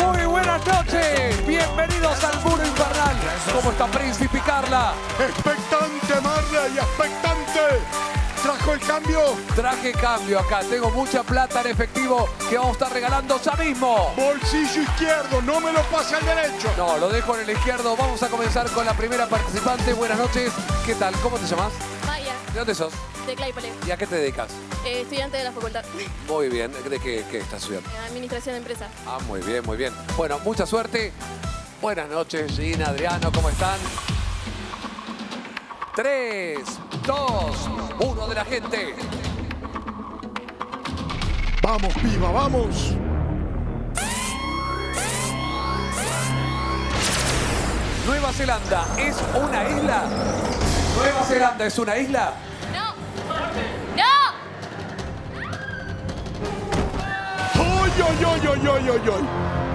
Muy buenas noches, bienvenidos al Muro Infernal. ¿Cómo está Príncipi, Carla? Expectante, Marley, expectante. ¿Trajo el cambio? Traje cambio acá. Tengo mucha plata en efectivo que vamos a estar regalando ya mismo. Bolsillo izquierdo, no me lo pase al derecho. No, lo dejo en el izquierdo. Vamos a comenzar con la primera participante. Buenas noches. ¿Qué tal? ¿Cómo te llamas? Maya. ¿De dónde sos? De Claypole. ¿Y a qué te dedicas? Estudiante de la facultad. Muy bien. ¿De qué estás estudiando? Administración de empresas. Ah, muy bien, muy bien. Bueno, mucha suerte. Buenas noches, Gina, Adriano. ¿Cómo están? 3, 2, 1 de la gente. Vamos, piba, vamos. ¿Nueva Zelanda es una isla? ¿Nueva Zelanda es una isla? No. ¡No! ¡Oy, oy, oy, oy, oy, oy, oy!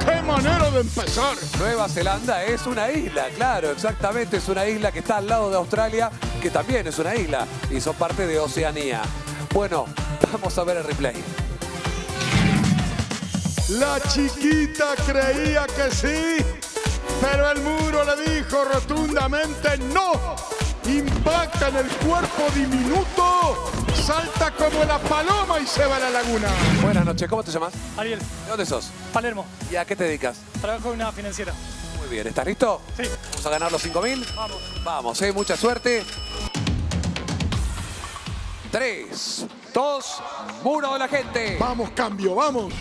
¡Qué manera de empezar! Nueva Zelanda es una isla, claro, exactamente. Es una isla que está al lado de Australia, que también es una isla, y son parte de Oceanía. Bueno, vamos a ver el replay. La chiquita creía que sí, pero el muro le dijo rotundamente no. Impacta en el cuerpo diminuto, salta como la paloma y se va a la laguna. Buenas noches, ¿cómo te llamas? Ariel. ¿De dónde sos? Palermo. ¿Y a qué te dedicas? Trabajo en una financiera. Muy bien, ¿estás listo? Sí. ¿Vamos a ganar los 5.000? Vamos. Vamos, mucha suerte. 3, 2, muro de la gente. Vamos, cambio, vamos.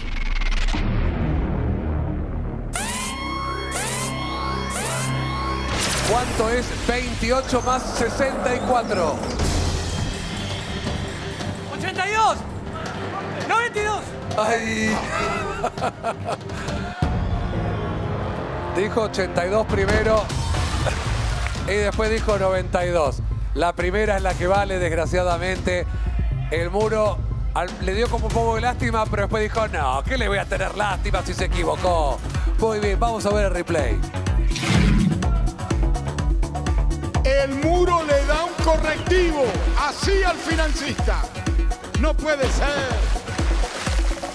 ¿Cuánto es 28 más 64? 82. 92. Ay. Dijo 82 primero y después dijo 92. La primera es la que vale, desgraciadamente. El muro le dio como un poco de lástima, pero después dijo, no, ¿qué le voy a tener lástima si se equivocó? Muy bien, vamos a ver el replay. El muro le da un correctivo, así al financista. No puede ser.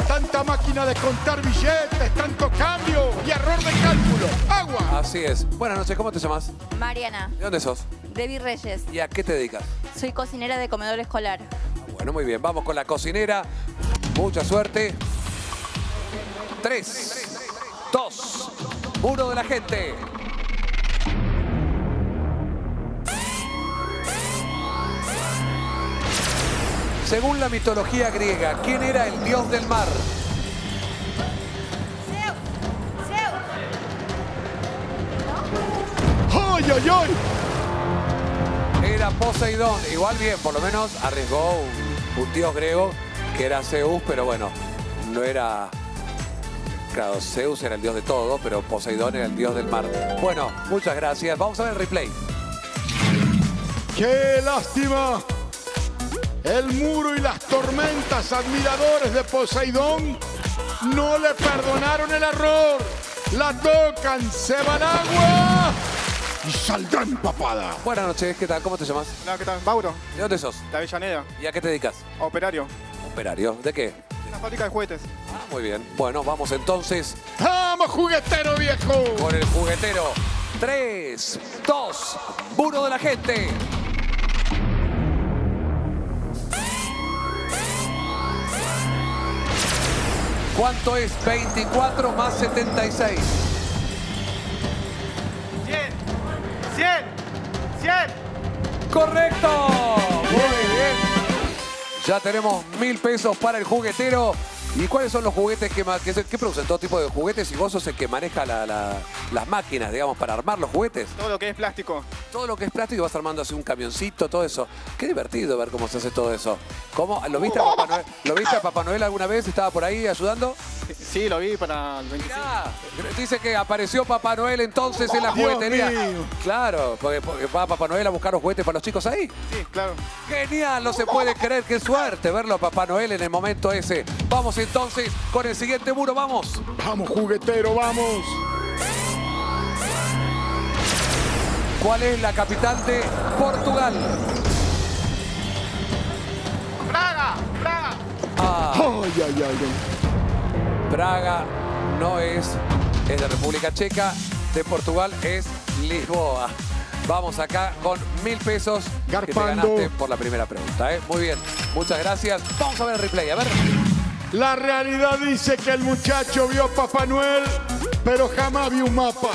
Tanta máquina de contar billetes, tanto cambio y error de cálculo. ¡Agua! Así es. Buenas noches, ¿cómo te llamas? Mariana. ¿De dónde sos? Debbie Reyes. ¿Y a qué te dedicas? Soy cocinera de comedor escolar. Bueno, muy bien. Vamos con la cocinera. Mucha suerte. 3, 2, muro de la gente. Según la mitología griega, ¿quién era el dios del mar? Zeus. Zeus. ¿No? ¡Ay, ay, ay! Era Poseidón. Igual bien, por lo menos arriesgó un dios griego que era Zeus, pero bueno, no era... Claro, Zeus era el dios de todo, pero Poseidón era el dios del mar. Bueno, muchas gracias. Vamos a ver el replay. ¡Qué lástima! El muro y las tormentas, admiradores de Poseidón, no le perdonaron el error. La tocan, se va al agua y saldrá empapada. Buenas noches, ¿qué tal? ¿Cómo te llamas? Hola, ¿qué tal? Mauro. ¿De dónde sos? De Avellaneda. ¿Y a qué te dedicas? A operario. ¿Operario? ¿De qué? De la fábrica de juguetes. Ah, muy bien. Bueno, vamos entonces. ¡Vamos, juguetero viejo! Con el juguetero. 3, 2, muro de la gente. ¿Cuánto es 24 más 76? 100. 100. 100. ¡Correcto! Muy bien. Ya tenemos 1.000 pesos para el juguetero. ¿Y cuáles son los juguetes que producen? Todo tipo de juguetes, y vos sos el que maneja las máquinas, digamos, para armar los juguetes. Todo lo que es plástico. Todo lo que es plástico, vas armando así un camioncito, todo eso. Qué divertido ver cómo se hace todo eso. ¿Cómo? ¿Lo viste a Papá Noel? ¿Lo viste a Papá Noel alguna vez? ¿Estaba por ahí ayudando? Sí, lo vi para el 25. Mirá, dice que apareció Papá Noel entonces en la juguetería. Dios mío. Claro, porque va Papá Noel a buscar los juguetes para los chicos ahí. Sí, claro. Genial, no se puede creer, qué suerte verlo a Papá Noel en el momento ese. Vamos entonces con el siguiente muro, vamos. Vamos, juguetero, vamos. ¿Cuál es la capital de Portugal? ¡Braga! ay. Praga no es, es de República Checa, de Portugal es Lisboa. Vamos acá con 1.000 pesos Garpando. Que te ganaste por la primera pregunta, ¿eh? Muy bien, muchas gracias. Vamos a ver el replay, a ver. La realidad dice que el muchacho vio a Papá Noel, pero jamás vio un mapa.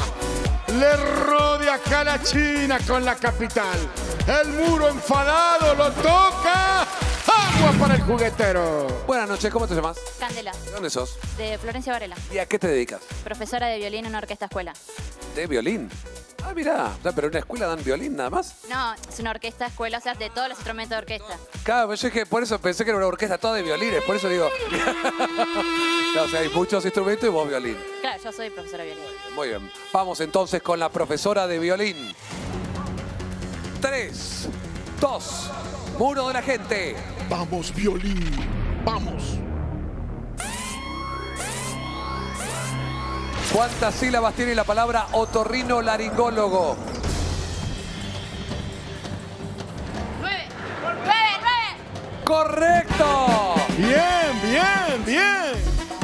Le rodea acá la China con la capital. El muro enfadado lo toca. ¡Agua para el juguetero! Buenas noches, ¿cómo te llamas? Candela. ¿De dónde sos? De Florencia Varela. ¿Y a qué te dedicas? Profesora de violín en una orquesta escuela. ¿De violín? Ah, mirá, pero en una escuela dan violín nada más. No, es una orquesta escuela, o sea, de todos los instrumentos de orquesta. Claro, yo dije, por eso pensé que era una orquesta toda de violines, por eso digo. No, o sea, hay muchos instrumentos y vos violín. Claro, yo soy profesora de violín. Muy bien, vamos entonces con la profesora de violín. 3, 2, muro de la gente. Vamos, violín, vamos. ¿Cuántas sílabas tiene la palabra otorrinolaringólogo? 9. ¡Correcto! Bien.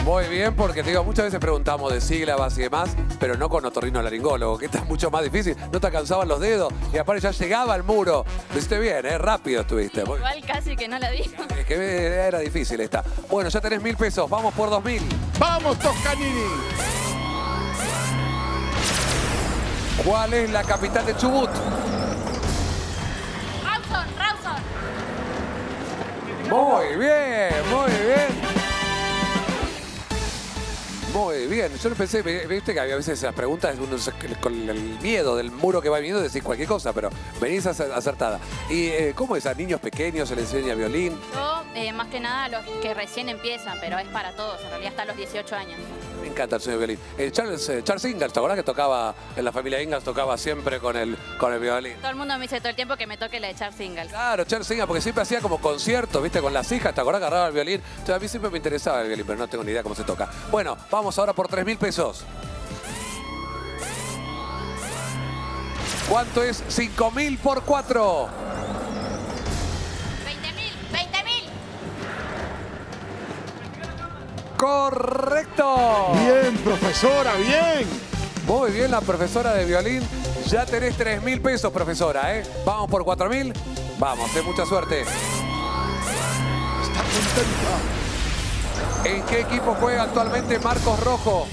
Muy bien, porque te digo, muchas veces preguntamos de sílabas y demás, pero no con otorrinolaringólogo, que está mucho más difícil. No te cansaban los dedos y aparte ya llegaba al muro. Lo hiciste bien, rápido estuviste. Igual casi que no la vi. Es que era difícil esta. Bueno, ya tenés 1.000 pesos, vamos por 2.000. ¡Vamos, Toscanini! ¿Cuál es la capital de Chubut? Rawson. Muy bien. Yo no pensé, viste que a veces las preguntas, uno con el miedo del muro que va viniendo, decís cualquier cosa, pero venís acertada. ¿Y cómo es? ¿A niños pequeños se les enseña violín? Yo, más que nada, a los que recién empiezan, pero es para todos, en realidad hasta los 18 años. Me encanta el señor violín. Charles Ingalls, ¿te acordás que tocaba, en la familia Ingalls tocaba siempre con el violín? Todo el mundo me dice todo el tiempo que me toque la de Charles Ingalls. Claro, Charles Ingalls, porque siempre hacía como conciertos, viste, con las hijas, ¿te acordás que agarraba el violín? Entonces, a mí siempre me interesaba el violín, pero no tengo ni idea cómo se toca. Bueno, vamos ahora por 3.000 pesos. ¿Cuánto es 5.000 por 4? 20.000. ¡Correcto! Bien, profesora, bien. Muy bien la profesora de violín. Ya tenés 3.000 pesos, profesora, ¿eh? Vamos por 4.000. Vamos, ten mucha suerte. Está contenta. ¿En qué equipo juega actualmente Marcos Rojo?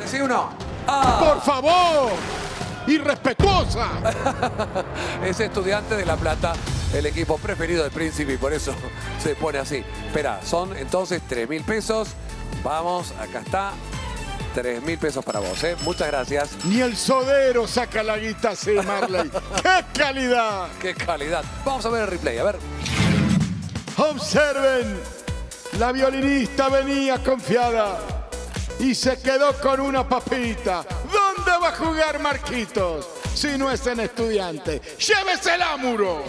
Decí uno. ¡Ah! ¡Por favor! ¡Irrespetuosa! Es Estudiante de La Plata, el equipo preferido de Príncipi, por eso se pone así. Espera, son entonces 3.000 pesos. Vamos, acá está. 3.000 pesos para vos, ¿eh? Muchas gracias. Ni el sodero saca la guita así, Marley. ¡Qué calidad! ¡Qué calidad! Vamos a ver el replay, a ver. Observen, la violinista venía confiada y se quedó con una papita. ¿Dónde va a jugar Marquitos si no es en Estudiante? ¡Llévesela, Muro!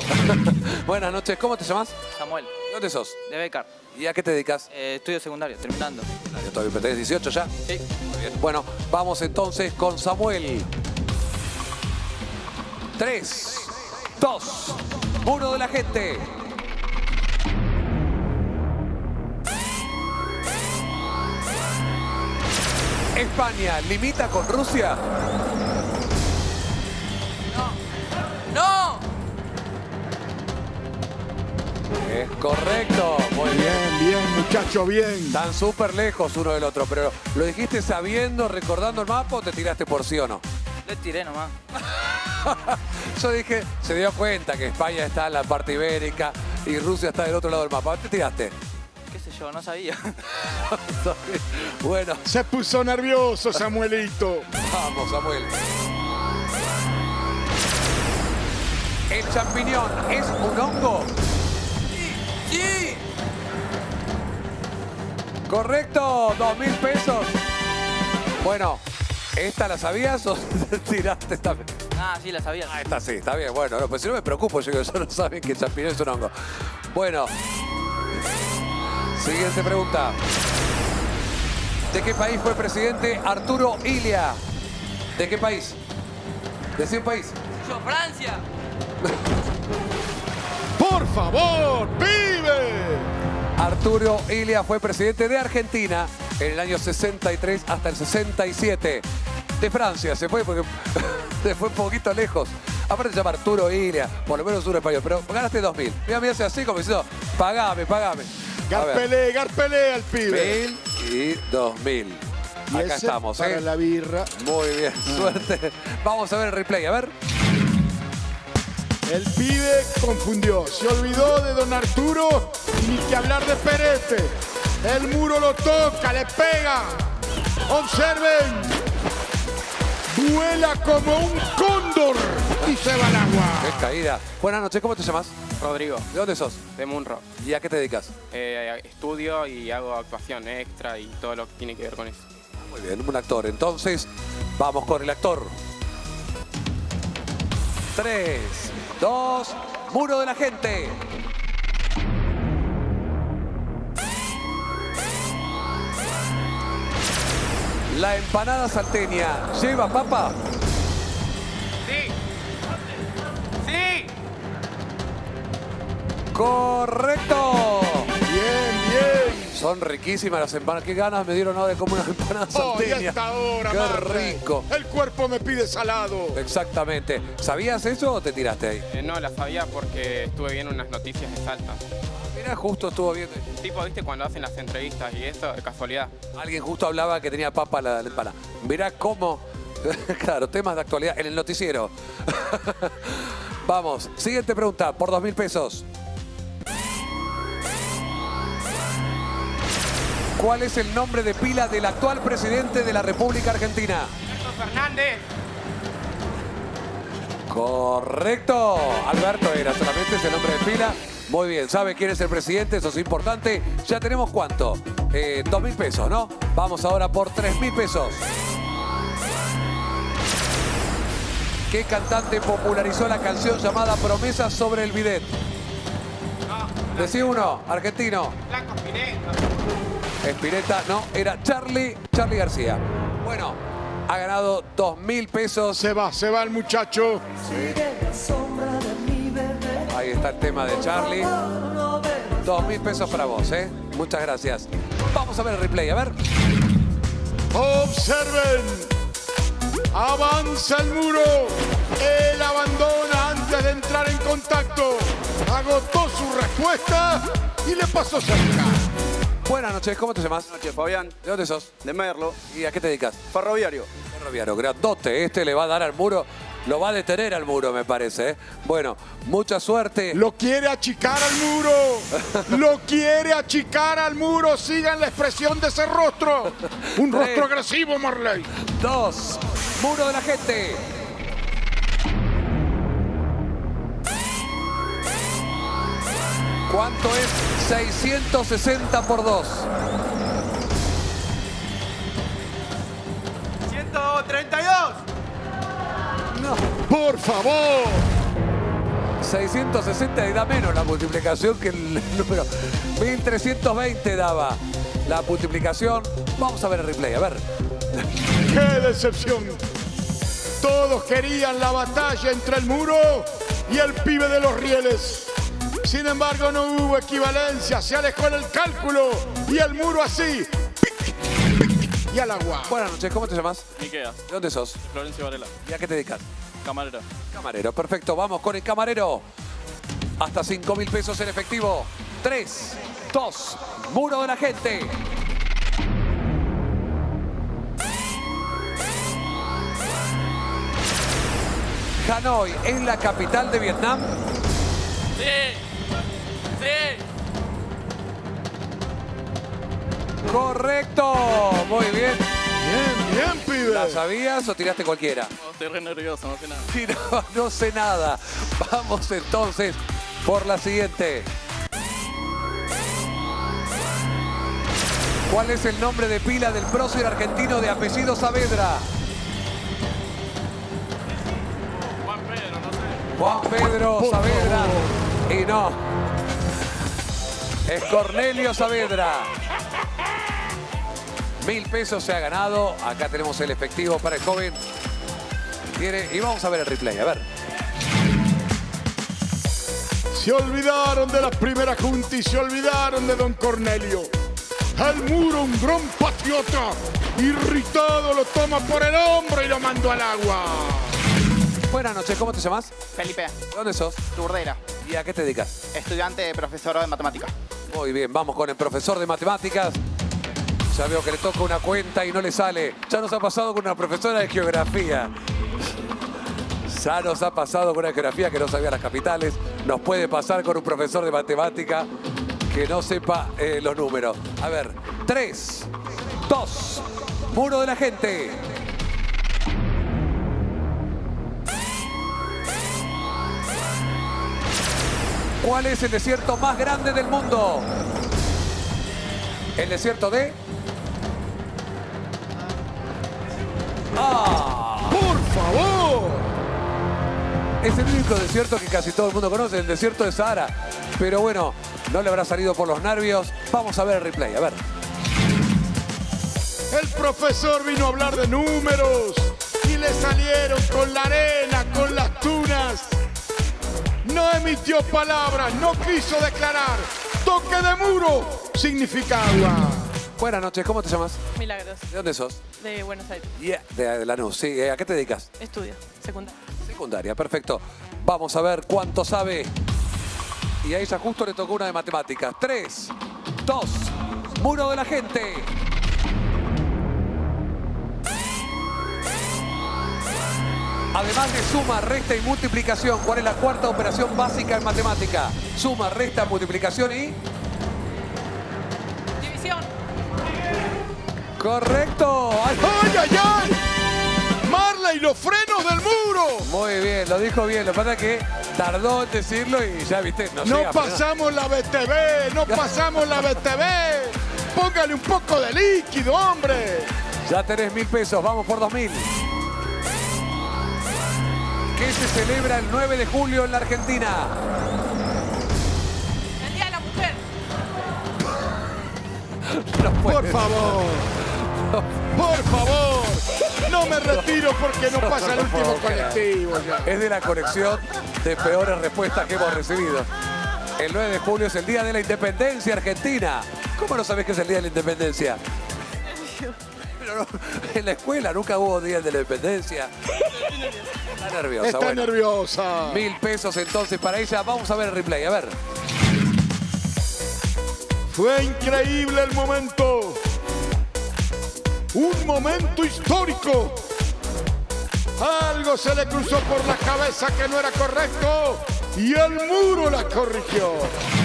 Buenas noches, ¿cómo te llamas? Samuel. ¿Dónde sos? De Becar. ¿Y a qué te dedicas? Estudio secundario, terminando. ¿Todavía tenés 18 ya? Sí. Muy bien. Bueno, vamos entonces con Samuel. 3, 2, muro de la gente. España limita con Rusia. No. Es correcto. Muy bien, muchacho, bien. Están súper lejos uno del otro, pero ¿lo dijiste sabiendo, recordando el mapa o te tiraste por sí o no? Le tiré nomás. Yo dije, se dio cuenta que España está en la parte ibérica y Rusia está del otro lado del mapa. ¿Te tiraste? Yo no sabía. Bueno. Se puso nervioso, Samuelito. Vamos, Samuel. ¿El champiñón es un hongo? Sí. Correcto, 2.000 pesos. Bueno, ¿esta la sabías o tiraste también? Ah, sí, la sabía. Ah, esta sí, está bien. Bueno, no, pues si no me preocupo, yo no sabía que el champiñón es un hongo. Bueno. Siguiente pregunta. ¿De qué país fue presidente Arturo Illia? ¿De qué país? ¿De un país? Yo, Francia. ¡Por favor, pibe! Turio Ilia fue presidente de Argentina en el año 63 hasta el 67. De Francia se fue porque se fue un poquito lejos. Aparte se llama Arturo Ilia, por lo menos un español, pero ganaste 2000. Mira, me hace así como diciendo, pagame, pagame. Garpelé al pibe. 1000 y 2000. Y acá estamos, para la birra. Muy bien, suerte. Vamos a ver el replay, a ver. El pibe confundió, se olvidó de don Arturo, ni que hablar de Perete. El muro lo toca, le pega. Observen. Vuela como un cóndor y se va al agua. ¡Qué caída! Buenas noches, ¿cómo te llamas? Rodrigo. ¿De dónde sos? De Munro. ¿Y a qué te dedicas? Estudio y hago actuación extra y todo lo que tiene que ver con eso. Muy bien, un actor. Entonces, vamos con el actor. 3, 2, Muro de la Gente. La empanada salteña, ¿lleva papa? Sí. Sí. Correcto. Bien, bien. Son riquísimas las empanadas. Qué ganas me dieron ahora de comer una empanada salteña. Y hasta ahora, qué Marley. Rico. El cuerpo me pide salado. Exactamente. ¿Sabías eso o te tiraste ahí? No, la sabía porque estuve viendo unas noticias de Salta. Mira, justo estuvo viendo. Tipo, viste, cuando hacen las entrevistas y eso, de casualidad. Alguien justo hablaba que tenía papa la empanada. Mirá cómo. Claro, temas de actualidad en el noticiero. Vamos, siguiente pregunta, por 2000 pesos. ¿Cuál es el nombre de pila del actual presidente de la República Argentina? Alberto Fernández. Correcto. Alberto era solamente ese nombre de pila. Muy bien, ¿sabe quién es el presidente? Eso es importante. Ya tenemos ¿cuánto? 2000 pesos, ¿no? Vamos ahora por 3000 pesos. ¿Qué cantante popularizó la canción llamada Promesas sobre el bidet? No, decí uno, argentino. Blanco Spinetta. Spinetta, no, era Charlie García. Bueno, ha ganado 2000 pesos. Se va el muchacho. Sí. Ahí está el tema de Charlie. 2000 pesos para vos, ¿eh? Muchas gracias. Vamos a ver el replay, a ver. Observen. Avanza el muro. Él abandona antes de entrar en contacto. Agotó su respuesta y le pasó cerca. Buenas noches, ¿cómo te llamas? Buenas noches, Fabián. ¿De dónde sos? De Merlo. ¿Y a qué te dedicas? Ferroviario. Ferroviario, grandote. Este le va a dar al muro. Lo va a detener al muro, me parece, ¿eh? Bueno, mucha suerte. Lo quiere achicar al muro. Lo quiere achicar al muro. Sigan la expresión de ese rostro. Un rostro agresivo, Marley. 2, Muro de la Gente. ¿Cuánto es 660 por 2? 132. No. ¡Por favor! 660 y da menos la multiplicación que el número. 1320 daba la multiplicación. Vamos a ver el replay, a ver. ¡Qué decepción! Todos querían la batalla entre el muro y el pibe de los rieles. Sin embargo, no hubo equivalencia. Se alejó en el cálculo y el muro así. Y al agua. Buenas noches, ¿cómo te llamas? Miquea. ¿De dónde sos? De Florencio Varela. ¿Y a qué te dedicas? Camarero. Camarero, perfecto. Vamos con el camarero. Hasta 5000 pesos en efectivo. 3, 2, Muro de la Gente. Hanoi, ¿es la capital de Vietnam? Sí. Sí. Correcto, muy bien. Bien, bien, pibe. ¿La sabías o tiraste cualquiera? No, estoy re nervioso, no sé nada. Sí, no sé nada. Vamos entonces por la siguiente. ¿Cuál es el nombre de pila del prócer argentino de apellido Saavedra? Juan Pedro, no sé. Juan Pedro Saavedra. Y no. Es Cornelio Saavedra. 1000 pesos se ha ganado. Acá tenemos el efectivo para el joven. Y vamos a ver el replay, a ver. Se olvidaron de la primera junta y se olvidaron de don Cornelio. El Muro, un gran patriota, irritado, lo toma por el hombro y lo mandó al agua. Buenas noches, ¿cómo te llamas? Felipe. ¿Dónde sos? Turdera. ¿Y a qué te dedicas? Estudiante, profesor de matemáticas. Muy bien, vamos con el profesor de matemáticas. Ya veo que le toca una cuenta y no le sale. Ya nos ha pasado con una profesora de geografía. Ya nos ha pasado con una geografía que no sabía las capitales. Nos puede pasar con un profesor de matemática que no sepa los números. A ver, 3, 2, Muro de la Gente. ¿Cuál es el desierto más grande del mundo? El desierto de... ¡Ah! ¡Por favor! Es el único desierto que casi todo el mundo conoce, el desierto de Sahara. Pero bueno, no le habrá salido por los nervios. Vamos a ver el replay, a ver. El profesor vino a hablar de números y le salieron con la arena, con las tunas. No emitió palabras, no quiso declarar. Toque de muro significa agua. Buenas noches, ¿cómo te llamas? Milagros. ¿De dónde sos? De Buenos Aires. Yeah. De Lanús, sí. ¿A qué te dedicas? Estudio, secundaria. Secundaria, perfecto. Vamos a ver cuánto sabe. Y a ella justo le tocó una de matemáticas. 3, 2, Muro de la Gente. Además de suma, resta y multiplicación, ¿cuál es la cuarta operación básica en matemática? Suma, resta, multiplicación y... división. ¡Correcto! ¡Ay, ay, ay! Marley, los frenos del Muro. Muy bien, lo dijo bien. Lo que pasa es que tardó en decirlo y ya viste. No pasamos la BTV, no pasamos la BTV. Póngale un poco de líquido, hombre. Ya tenés 1000 pesos, vamos por 2000. ¿Qué se celebra el 9 de julio en la Argentina? El Día de la Mujer. No puede ser. Por favor. Por favor. No me retiro porque no pasa el último colectivo. Ya. Es de la colección de peores respuestas que hemos recibido. El 9 de julio es el Día de la Independencia Argentina. ¿Cómo no sabés que es el Día de la Independencia? Pero no, en la escuela nunca hubo Día de la Independencia. Está nerviosa. Está bueno. Nerviosa. 1000 pesos entonces para ella. Vamos a ver el replay, a ver. Fue increíble el momento. Un momento histórico. Algo se le cruzó por la cabeza que no era correcto y el Muro la corrigió.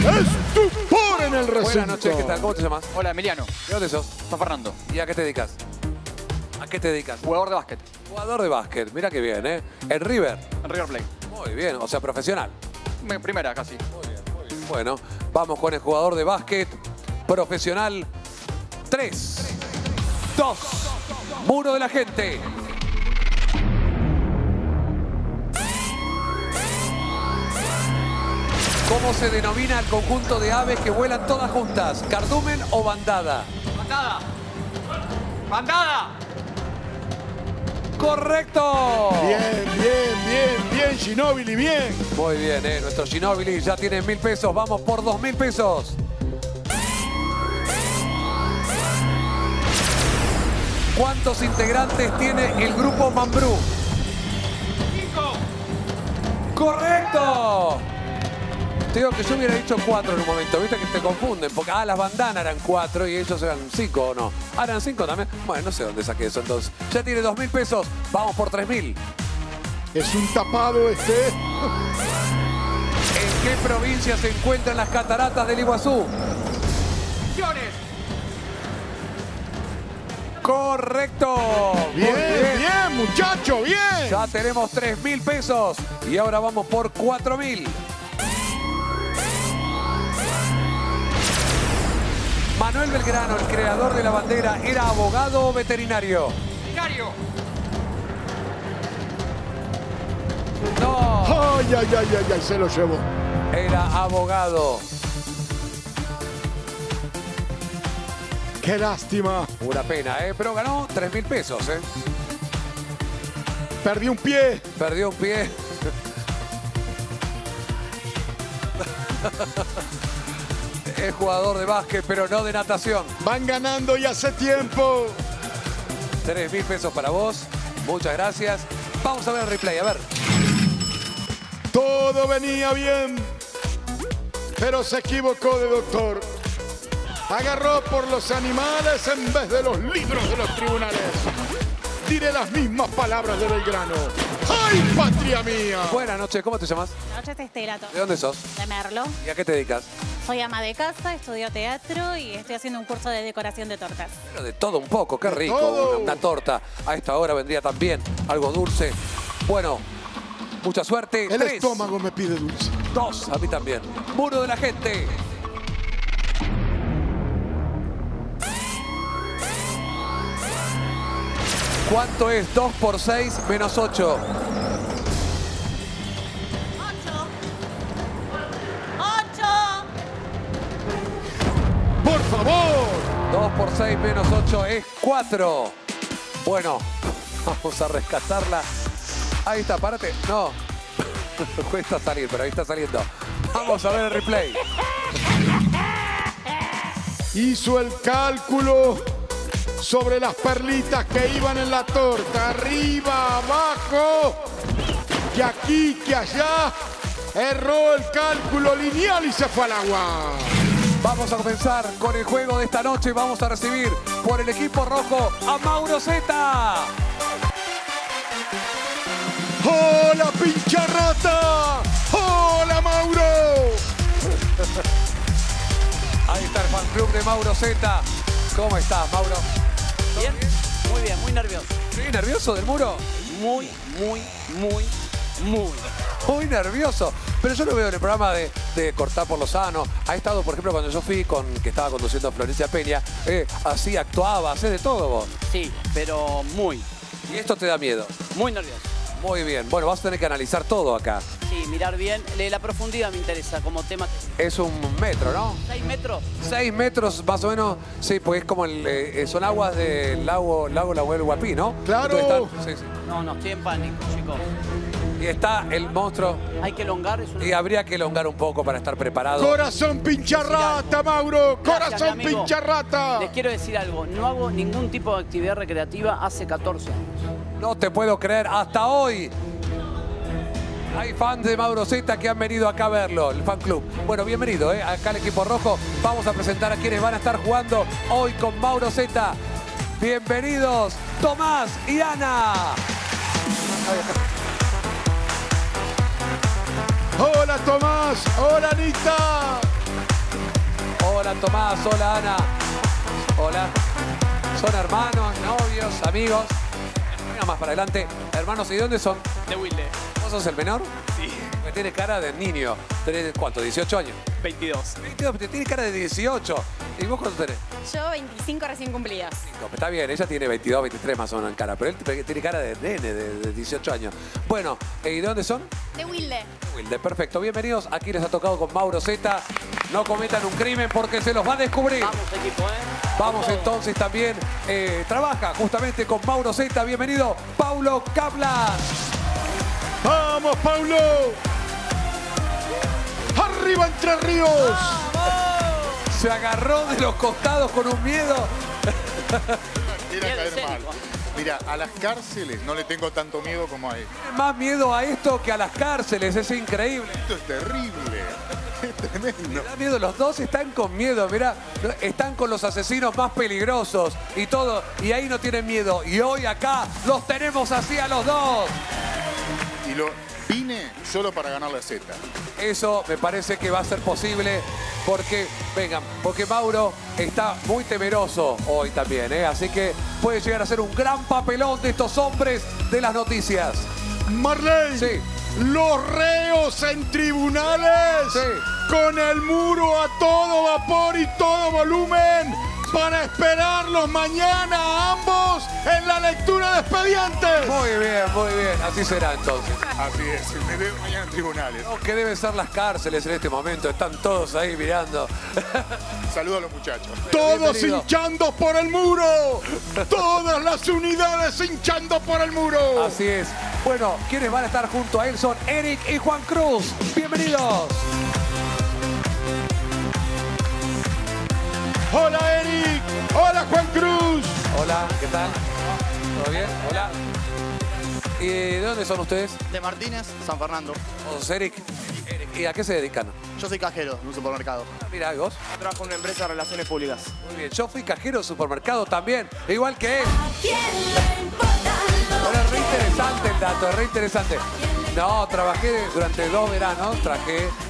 ¡Estupor en el recinto! Buenas noches, ¿qué tal? ¿Cómo te llamas? Hola, Emiliano. ¿De dónde sos? Soy Fernando. ¿Y a qué te dedicas? ¿A qué te dedicas? Jugador de básquet. Jugador de básquet, mira qué bien, ¿eh? ¿En River? En River Plate. Muy bien, o sea, profesional. Primera, casi. Muy bien, muy bien. Bueno, vamos con el jugador de básquet, profesional. 3, 2, Muro de la Gente. ¿Cómo se denomina el conjunto de aves que vuelan todas juntas? ¿Cardumen o bandada? Bandada. Bandada. ¡Correcto! Bien, Ginóbili, bien. Muy bien, nuestro Ginóbili ya tiene 1000 pesos. Vamos por 2000 pesos. ¿Cuántos integrantes tiene el grupo Mambrú? 5. ¡Correcto! Te digo que yo hubiera dicho 4 en un momento, viste que te confunden, porque las bandanas eran 4 y ellos eran 5 o no. Ah, eran 5 también. Bueno, no sé dónde saqué eso entonces. Ya tiene 2000 pesos, vamos por 3000. Es un tapado este. ¿En qué provincia se encuentran las cataratas del Iguazú? ¡Misiones! ¡Correcto! Bien, muchacho, bien. Ya tenemos 3000 pesos y ahora vamos por 4000. Manuel Belgrano, el creador de la bandera, ¿era abogado o veterinario? Veterinario. No. Ay, se lo llevó. Era abogado. ¡Qué lástima! Una pena, pero ganó 3000 pesos, Perdió un pie. Es jugador de básquet, pero no de natación. Van ganando y hace tiempo. 3.000 pesos para vos. Muchas gracias. Vamos a ver el replay, a ver. Todo venía bien, pero se equivocó de doctor. Agarró por los animales en vez de los libros de los tribunales. Diré las mismas palabras de Belgrano. ¡Ay, patria mía! Buenas noches, ¿cómo te llamas? Buenas noches, Estela. ¿De dónde sos? De Merlo. ¿Y a qué te dedicas? Soy ama de casa, estudio teatro y estoy haciendo un curso de decoración de tortas. Pero de todo un poco, qué rico. Una torta. A esta hora vendría también algo dulce. Bueno, mucha suerte. El estómago me pide dulce. Dos, a mí también. Muro de la gente. ¿Cuánto es 2 por 6 menos 8? 8. 8. ¡Por favor! 2 por 6 menos 8 es 4. Bueno, vamos a rescatarla. Ahí está, párate. No. Cuesta salir, pero ahí está saliendo. Vamos a ver el replay. Hizo el cálculo sobre las perlitas que iban en la torta, arriba, abajo, que aquí, que allá, erró el cálculo lineal y se fue al agua. Vamos a comenzar con el juego de esta noche. Vamos a recibir por el equipo rojo a Mauro Szeta. ¡Hola, pincha rata! ¡Hola, Mauro! Ahí está el fan club de Mauro Szeta. ¿Cómo estás, Mauro? ¿Bien? Muy bien, muy nervioso. ¿Muy nervioso del muro? Muy. Muy nervioso. Pero yo lo veo en el programa de Cortar por Lo Sano. Ha estado, por ejemplo, cuando yo fui, que estaba conduciendo a Florencia Peña, así actuaba, hacés de todo vos. Sí, pero muy. ¿Y esto te da miedo? Muy nervioso. Muy bien. Bueno, vas a tener que analizar todo acá. Sí, mirar bien. La profundidad me interesa como tema. Es un metro, ¿no? 6 metros. 6 metros más o menos. Sí, pues es como son aguas del lago Lahuel Huapi, ¿no? ¡Claro! Sí. No, estoy en pánico, chicos. Y está el monstruo. Hay que elongar. Y habría que elongar un poco para estar preparado. ¡Corazón pincharrata, Mauro! Gracias, ¡corazón pincharrata! Les quiero decir algo. No hago ningún tipo de actividad recreativa hace 14 años. No te puedo creer, hasta hoy. Hay fans de Mauro Szeta que han venido acá a verlo, el fan club. Bueno, bienvenido, acá el equipo rojo. Vamos a presentar a quienes van a estar jugando hoy con Mauro Szeta. Bienvenidos, Tomás y Ana. Hola, Tomás. Hola, Anita. Hola, Tomás. Hola, Ana. Hola. Son hermanos, novios, amigos. Más para adelante. Hermanos, ¿y dónde son? De Wilde. ¿Vos sos el menor? Sí. Me tiene cara de niño. ¿Tenés cuánto? ¿18 años? 22. 22, te tiene cara de 18. ¿Y vos cuánto tenés? Yo 25 recién cumplidas. Está bien, ella tiene 22, 23 más o menos en cara, pero él tiene cara de nene de 18 años. Bueno, ¿y dónde son? De Wilde. De Wilde, perfecto. Bienvenidos. Aquí les ha tocado con Mauro Szeta. No cometan un crimen porque se los va a descubrir. Vamos, equipo, Vamos entonces también. Trabaja justamente con Mauro Szeta. Bienvenido, Paulo Kablan. ¡Vamos, Paulo! ¡Arriba, Entre Ríos! ¡Vamos! Se agarró de los costados con un miedo. Mira, caer mal. Mira, a las cárceles no le tengo tanto miedo como a él. Tiene más miedo a esto que a las cárceles. Es increíble. Esto es terrible. Tremendo. Da miedo, los dos están con miedo, mirá, están con los asesinos más peligrosos y todo, y ahí no tienen miedo. Y hoy acá los tenemos así a los dos. Y lo vine solo para ganar la Z. Eso me parece que va a ser posible porque, vengan, porque Mauro está muy temeroso hoy también, así que puede llegar a ser un gran papelón de estos hombres de las noticias. Marley. Sí. Los reos en tribunales, con el muro a todo vapor y todo volumen, para esperarlos mañana a ambos en la lectura de expedientes. Muy bien, así será entonces. Así es, me veo mañana en tribunales. No, que deben ser las cárceles en este momento, están todos ahí mirando. Saludos a los muchachos. Todos hinchando por el muro, todas las unidades hinchando por el muro. Así es. Bueno, quienes van a estar junto a él son Eric y Juan Cruz. Bienvenidos. Hola, ¿qué tal? ¿Todo bien? Hola. ¿De dónde son ustedes? De Martínez, San Fernando. ¿Vos sos Eric? ¿Y a qué se dedican? Yo soy cajero en un supermercado. Ah, mira, ¿y vos? Yo trabajo en una empresa de relaciones públicas. Muy bien, yo fui cajero en supermercado también, igual que él. ¿A quién le importa? Bueno, es re interesante el dato, es re interesante. No, trabajé durante 2 veranos,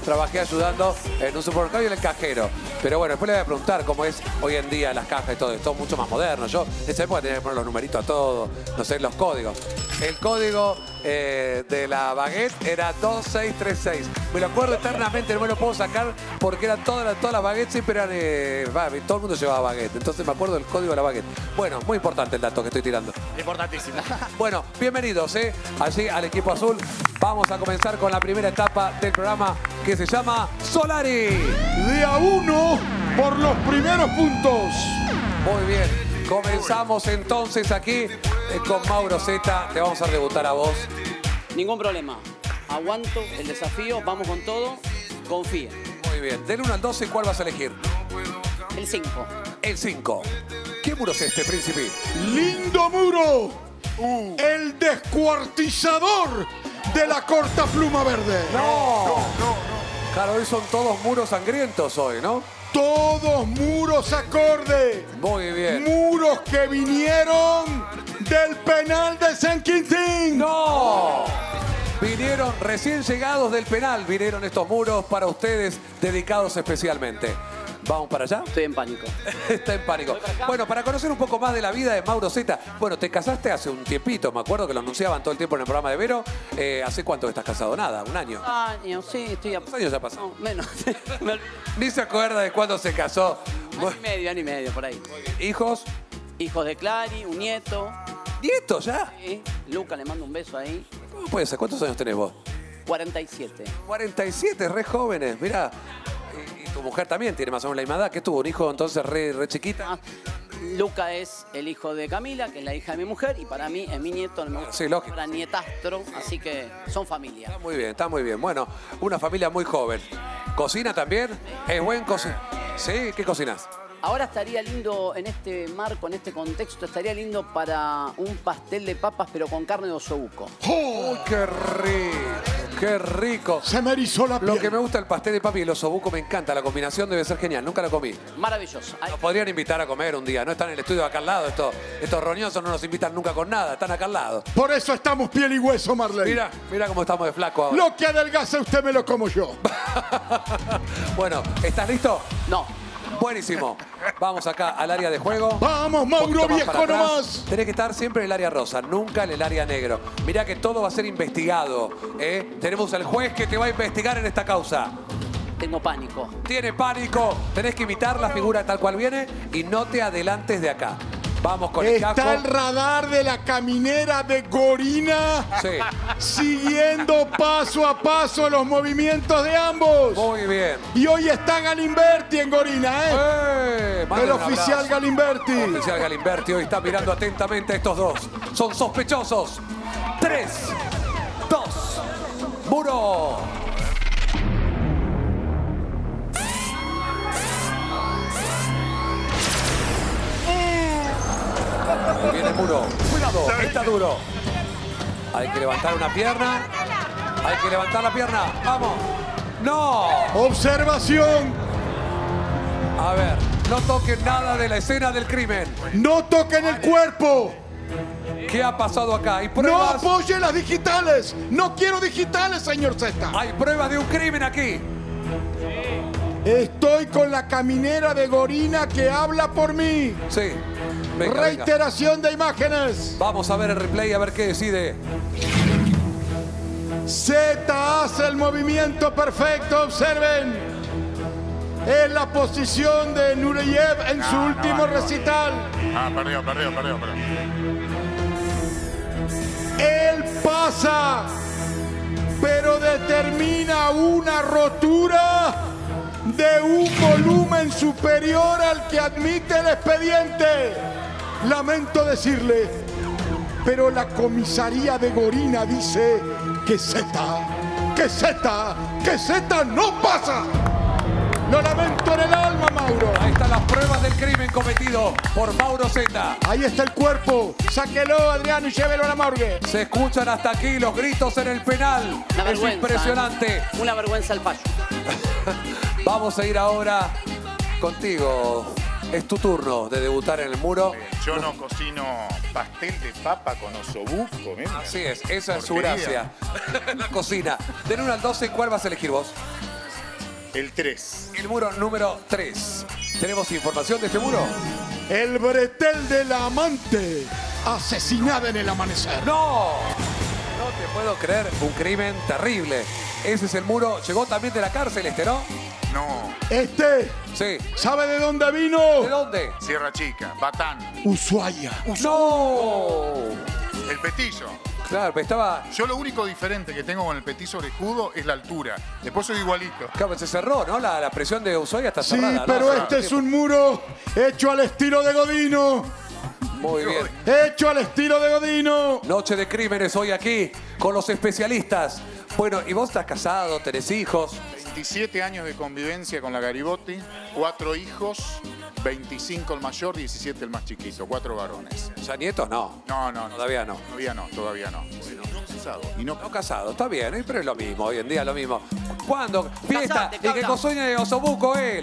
trabajé ayudando en un supermercado y en el cajero. Pero bueno, después le voy a preguntar cómo es hoy en día las cajas y todo esto, mucho más moderno. Yo en esa época tenía que poner los numeritos a todo, no sé, los códigos. El código de la baguette era 2636. Me lo acuerdo eternamente, no me lo puedo sacar porque eran todas las baguettes siempre eran... todo el mundo llevaba baguette, entonces me acuerdo del código de la baguette. Bueno, muy importante el dato que estoy tirando. Importantísimo. Bueno, bienvenidos allí al equipo azul. Vamos a comenzar con la primera etapa del programa que se llama Solari. De a 1 por los primeros puntos. Muy bien. Comenzamos entonces aquí con Mauro Szeta. Te vamos a debutar a vos. Ningún problema. Aguanto el desafío. Vamos con todo. Confía. Muy bien. Del 1 al 12, ¿cuál vas a elegir? El 5. El 5. ¿Qué muro es este, Príncipi? ¡Lindo muro! ¡El descuartizador! De la corta pluma verde. No. Claro, hoy son todos muros sangrientos hoy, ¿no? Todos muros acorde. Muy bien. Muros que vinieron del penal de San Quintín. No. Vinieron recién llegados del penal. Vinieron estos muros para ustedes, dedicados especialmente. ¿Vamos para allá? Estoy en pánico. Está en pánico. Bueno, para conocer un poco más de la vida de Mauro Szeta. Bueno, te casaste hace un tiempito, me acuerdo que lo anunciaban todo el tiempo en el programa de Vero. ¿Hace cuánto estás casado? Nada, un año. Años, sí, estoy a... ¿Cuántos años ya pasó? No, menos. Ni se acuerda de cuándo se casó. Año y medio, por ahí. ¿Hijos? Hijos de Clary, un nieto. ¿Nieto ya? Sí, Luca, le mando un beso ahí. ¿Cómo puede ser? ¿Cuántos años tenés vos? 47. 47, re jóvenes, mirá. Tu mujer también tiene más o menos la misma edad. ¿Qué tuvo? ¿Un hijo entonces re chiquita? Luca es el hijo de Camila, que es la hija de mi mujer, y para mí es mi nieto. Sí, lógico. Para nietastro, así que son familia. Está muy bien, está muy bien. Bueno, una familia muy joven. ¿Cocina también? Sí. ¿Es buen cocina? Sí, ¿qué cocinas? Ahora estaría lindo, en este marco, en este contexto, estaría lindo para un pastel de papas, pero con carne de osobuco. ¡Oh, qué rico! ¡Qué rico! Se me erizó la piel. Lo que me gusta el pastel de papas y el osobuco, me encanta. La combinación debe ser genial. Nunca la comí. Maravilloso. Nos podrían invitar a comer un día. No están en el estudio acá al lado. Estos roñosos no nos invitan nunca con nada. Están acá al lado. Por eso estamos piel y hueso, Marley. Mira cómo estamos de flaco ahora. Lo que adelgaza usted me lo como yo. Bueno, ¿estás listo? No. Buenísimo. Vamos acá al área de juego. ¡Vamos, Mauro, viejo nomás! Tenés que estar siempre en el área rosa, nunca en el área negro. Mirá que todo va a ser investigado, ¿eh? Tenemos al juez que te va a investigar en esta causa. Tengo pánico. Tiene pánico. Tenés que imitar la figura tal cual viene y no te adelantes de acá. Vamos con el casco. Está el radar de la caminera de Gorina, sí, siguiendo paso a paso los movimientos de ambos. Muy bien. Y hoy está Galimberti en Gorina, ¿eh? El oficial Galimberti. El oficial Galimberti hoy está mirando atentamente a estos dos. Son sospechosos. 3, 2, muro. Viene el muro. Cuidado, está duro. Hay que levantar una pierna. Hay que levantar la pierna. Vamos. ¡No! Observación. A ver, no toquen nada de la escena del crimen. No toquen el cuerpo. ¿Qué ha pasado acá? ¿Hay pruebas? No apoyen las digitales. No quiero digitales, señor Szeta. Hay pruebas de un crimen aquí. Estoy con la caminera de Gorina que habla por mí. Sí. Venga, reiteración de imágenes. Vamos a ver el replay, a ver qué decide. Szeta hace el movimiento perfecto, observen. Es la posición de Nureyev en su último recital. Perdió. Él pasa, pero determina una rotura de un volumen superior al que admite el expediente. Lamento decirle, pero la comisaría de Gorina dice que Szeta no pasa. Lo lamento en el alma, Mauro. Ahí están las pruebas del crimen cometido por Mauro Szeta. Ahí está el cuerpo. Sáquelo, Adriano, y llévelo a la morgue. Se escuchan hasta aquí los gritos en el penal. Es impresionante. Una vergüenza al fallo. Vamos a ir ahora contigo. Es tu turno de debutar en el muro. Yo no cocino pastel de papa con osobuco. Así es, esa es su gracia. La cocina. Del 1 al 12, ¿cuál vas a elegir vos? El 3. El muro número 3. ¿Tenemos información de este muro? El bretel de la amante, asesinada en el amanecer. ¡No! No te puedo creer, un crimen terrible. Ese es el muro. Llegó también de la cárcel este, ¿no? No. ¿Este? Sí. ¿Sabe de dónde vino? ¿De dónde? Sierra Chica, Batán. Ushuaia. ¡No! El petizo. Claro, pero estaba... Yo lo único diferente que tengo con el petizo orejudo es la altura. Después soy igualito. Claro, se cerró, ¿no? La presión de Ushuaia está cerrada. Sí, pero ¿no? Este es un muro hecho al estilo de Godino. Muy bien. Hecho al estilo de Godino. Noche de crímenes hoy aquí con los especialistas. Bueno, y vos estás casado, tenés hijos... 27 años de convivencia con la Garibotti, 4 hijos, 25 el mayor, 17 el más chiquito, 4 varones. ¿Ya nietos? No. No. Todavía no. Todavía no. Bueno, no casado, está bien, pero es lo mismo, hoy en día es lo mismo. ¿Cuándo? Fiesta, casate, y que cosuñe osobuco él.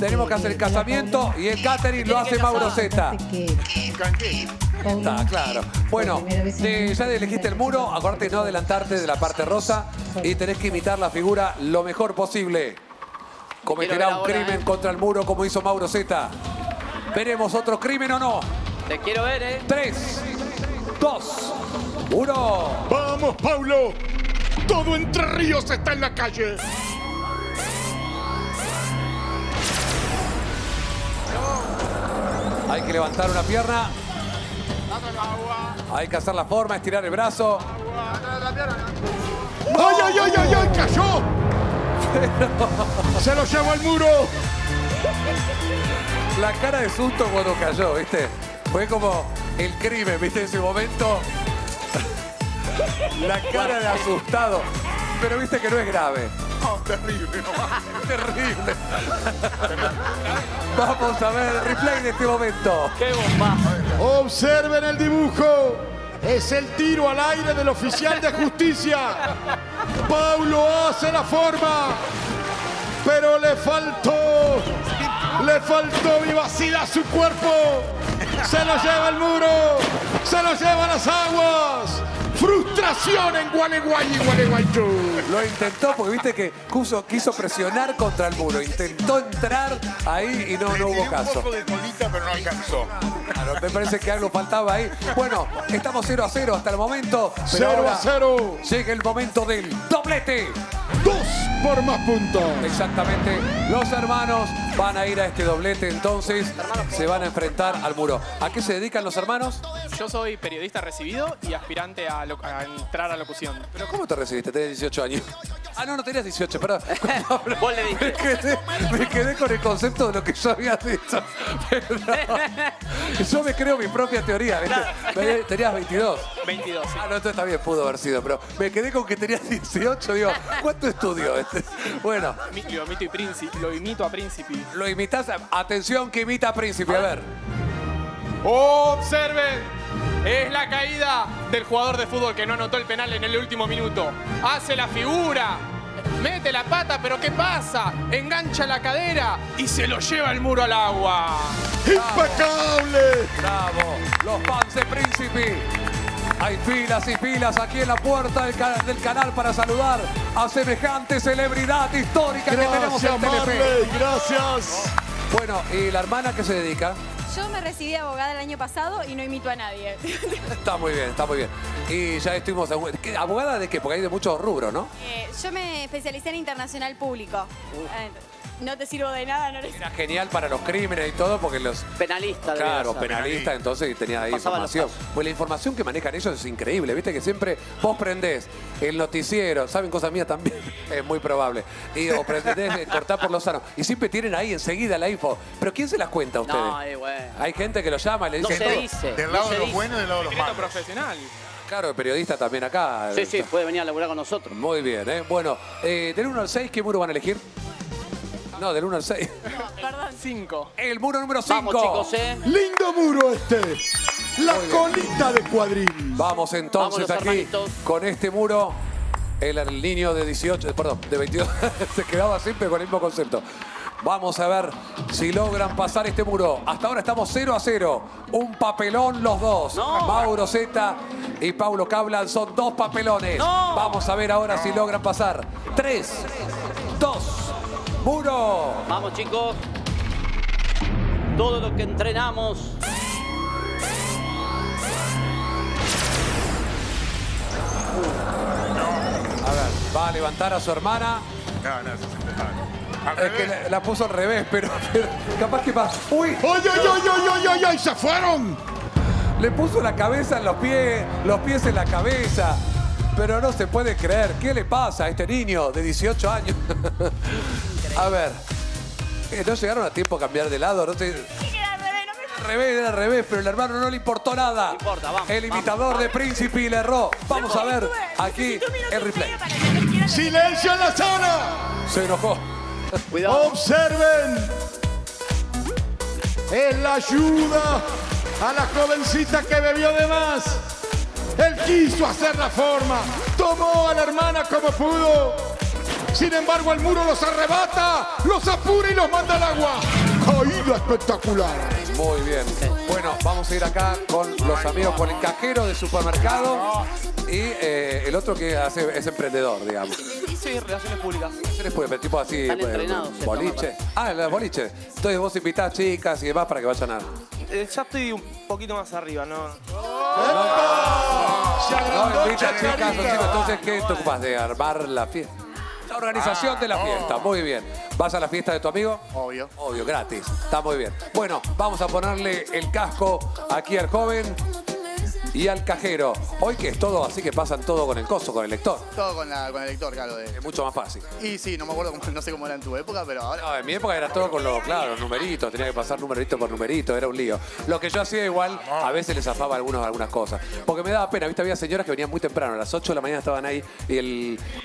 Tenemos que hacer el casamiento y el catering lo hace Mauro Szeta. Está claro. Bueno, ya elegiste el muro, acuérdate de no adelantarte de la parte rosa y tenés que imitar la figura lo mejor posible. Cometerá un crimen contra el muro como hizo Mauro Szeta. ¿Veremos otro crimen o no? Te quiero ver, 3, 2, 1. ¡Vamos, Paulo! ¡Todo Entre Ríos está en la calle! Hay que levantar una pierna. Hay que hacer la forma, estirar el brazo. ¡Ay, ay, ay, ay, ay! ¡Cayó! Pero... ¡Se lo llevó al muro! La cara de susto cuando cayó, ¿viste? Fue como el crimen, ¿viste? En ese momento... La cara de asustado. Pero viste que no es grave. Oh, terrible, no. Terrible. Vamos a ver el replay de este momento. ¡Qué bomba! Observen el dibujo. Es el tiro al aire del oficial de justicia. Paulo hace la forma, pero le faltó vivacidad a su cuerpo. Se lo lleva el muro, se lo lleva las aguas. Frustración en Gualeguay y Gualeguaychú. Lo intentó porque viste que quiso presionar contra el muro. Intentó entrar ahí y no hubo caso. Un poco de colita, pero no alcanzó. Claro, me parece que algo faltaba ahí. Bueno, estamos 0-0 hasta el momento. 0-0. Llega el momento del doblete. 2 por más puntos. Exactamente. Los hermanos van a ir a este doblete, entonces se van a enfrentar al muro. ¿A qué se dedican los hermanos? Yo soy periodista recibido y aspirante a entrar a locución. ¿Pero cómo te recibiste? Tenés 18 años. Ah, no, no tenías 18, perdón. Vos le dijiste. Me quedé con el concepto de lo que yo había dicho. Yo me creo mi propia teoría, ¿viste? Tenías 22. 22, sí. Ah, no, esto está bien, pudo haber sido, pero me quedé con que tenías 18, digo, ¿cuánto estudio este? Bueno. Lo imito a Príncipi. Lo imitas, atención que imita a Príncipi, a ver. Observen. Es la caída del jugador de fútbol que no anotó el penal en el último minuto. Hace la figura, mete la pata, pero ¿qué pasa? Engancha la cadera y se lo lleva el muro al agua. ¡Impecable! ¡Bravo! Los fans de Príncipi. Hay filas y filas aquí en la puerta del canal para saludar a semejante celebridad histórica que tenemos en Telefe. Gracias. Bueno, ¿y la hermana qué se dedica? Yo me recibí de abogada el año pasado y no imito a nadie. Está muy bien, está muy bien. Y ya estuvimos... ¿Abogada de qué? Porque hay de muchos rubros, ¿no? Yo me especialicé en internacional público. No te sirvo de nada. Era genial para los crímenes y todo porque los... Penalistas. Claro, penalistas, entonces tenía ahí información. Pues la información que manejan ellos es increíble. Viste que siempre vos prendés el noticiero, saben cosas mías también, es muy probable. Y o prendés Cortar por Lo Sano. Y siempre tienen ahí enseguida la info. Pero ¿quién se las cuenta a ustedes? No, bueno. Hay gente que los llama y le dice... No se dice. Del lado de los buenos y del lado de los malos. Profesional. Claro, el periodista también acá. Sí, sí, puede venir a laburar con nosotros. Muy bien, Bueno, del 1 al 6, ¿qué muro van a elegir? No, del 1 al 6. No, perdón. 5. El muro número 5. Vamos, chicos, ¿eh? Lindo muro este. La colita de cuadril. Vamos entonces aquí hermanitos. Con este muro. El niño de 18, perdón, de 22, se quedaba siempre con el mismo concepto. Vamos a ver si logran pasar este muro. Hasta ahora estamos 0-0. Un papelón los dos. No. Mauro Szeta y Paulo Kablan son dos papelones. No. Vamos a ver ahora si logran pasar. 3, 2, muro. Vamos, chicos. Todo lo que entrenamos. Va a levantar a su hermana. No, no, eso es imposible. Es que la puso al revés, pero capaz que pasa. ¡Uy! ¡Oy, oy, oy, oy, oy, oy! ¡Se fueron! Le puso la cabeza en los pies en la cabeza. Pero no se puede creer. ¿Qué le pasa a este niño de 18 años? A ver. ¿No llegaron a tiempo a cambiar de lado? No sé. Era al revés, pero el hermano no le importó nada. No importa, vamos, el imitador de Príncipi le erró. Vamos a ver aquí el replay. ¡Silencio en la sala! Se enojó. Cuidado. Observen. Es la ayuda a la jovencita que bebió de más. Él quiso hacer la forma. Tomó a la hermana como pudo. Sin embargo, el muro los arrebata, los apura y los manda al agua. Caída espectacular. Muy bien. Bueno, vamos a ir acá con los amigos, con el cajero de supermercado y el otro que hace, es emprendedor, digamos. Sí, relaciones públicas. Relaciones públicas, tipo así, boliche. Ah, las boliches. Entonces vos invitás chicas y demás para que vayan a... Ya estoy un poquito más arriba, ¿no? No invitas chicas o chicos, entonces ¿qué te ocupas de armar la fiesta? La organización de la fiesta, muy bien. ¿Vas a la fiesta de tu amigo? Obvio. Obvio, gratis. Está muy bien. Bueno, vamos a ponerle el casco aquí al joven y al cajero. Hoy que es todo, así que pasan todo con el coso, con el lector. Todo con el lector, claro. Es mucho más fácil. Y sí, no me acuerdo, no sé cómo era en tu época, pero ahora... No, en mi época era todo con los, claro, los numeritos. Tenía que pasar numerito por numerito, era un lío. Lo que yo hacía igual, a veces les zafaba algunas cosas. Porque me daba pena, viste, había señoras que venían muy temprano. A las 8 de la mañana estaban ahí y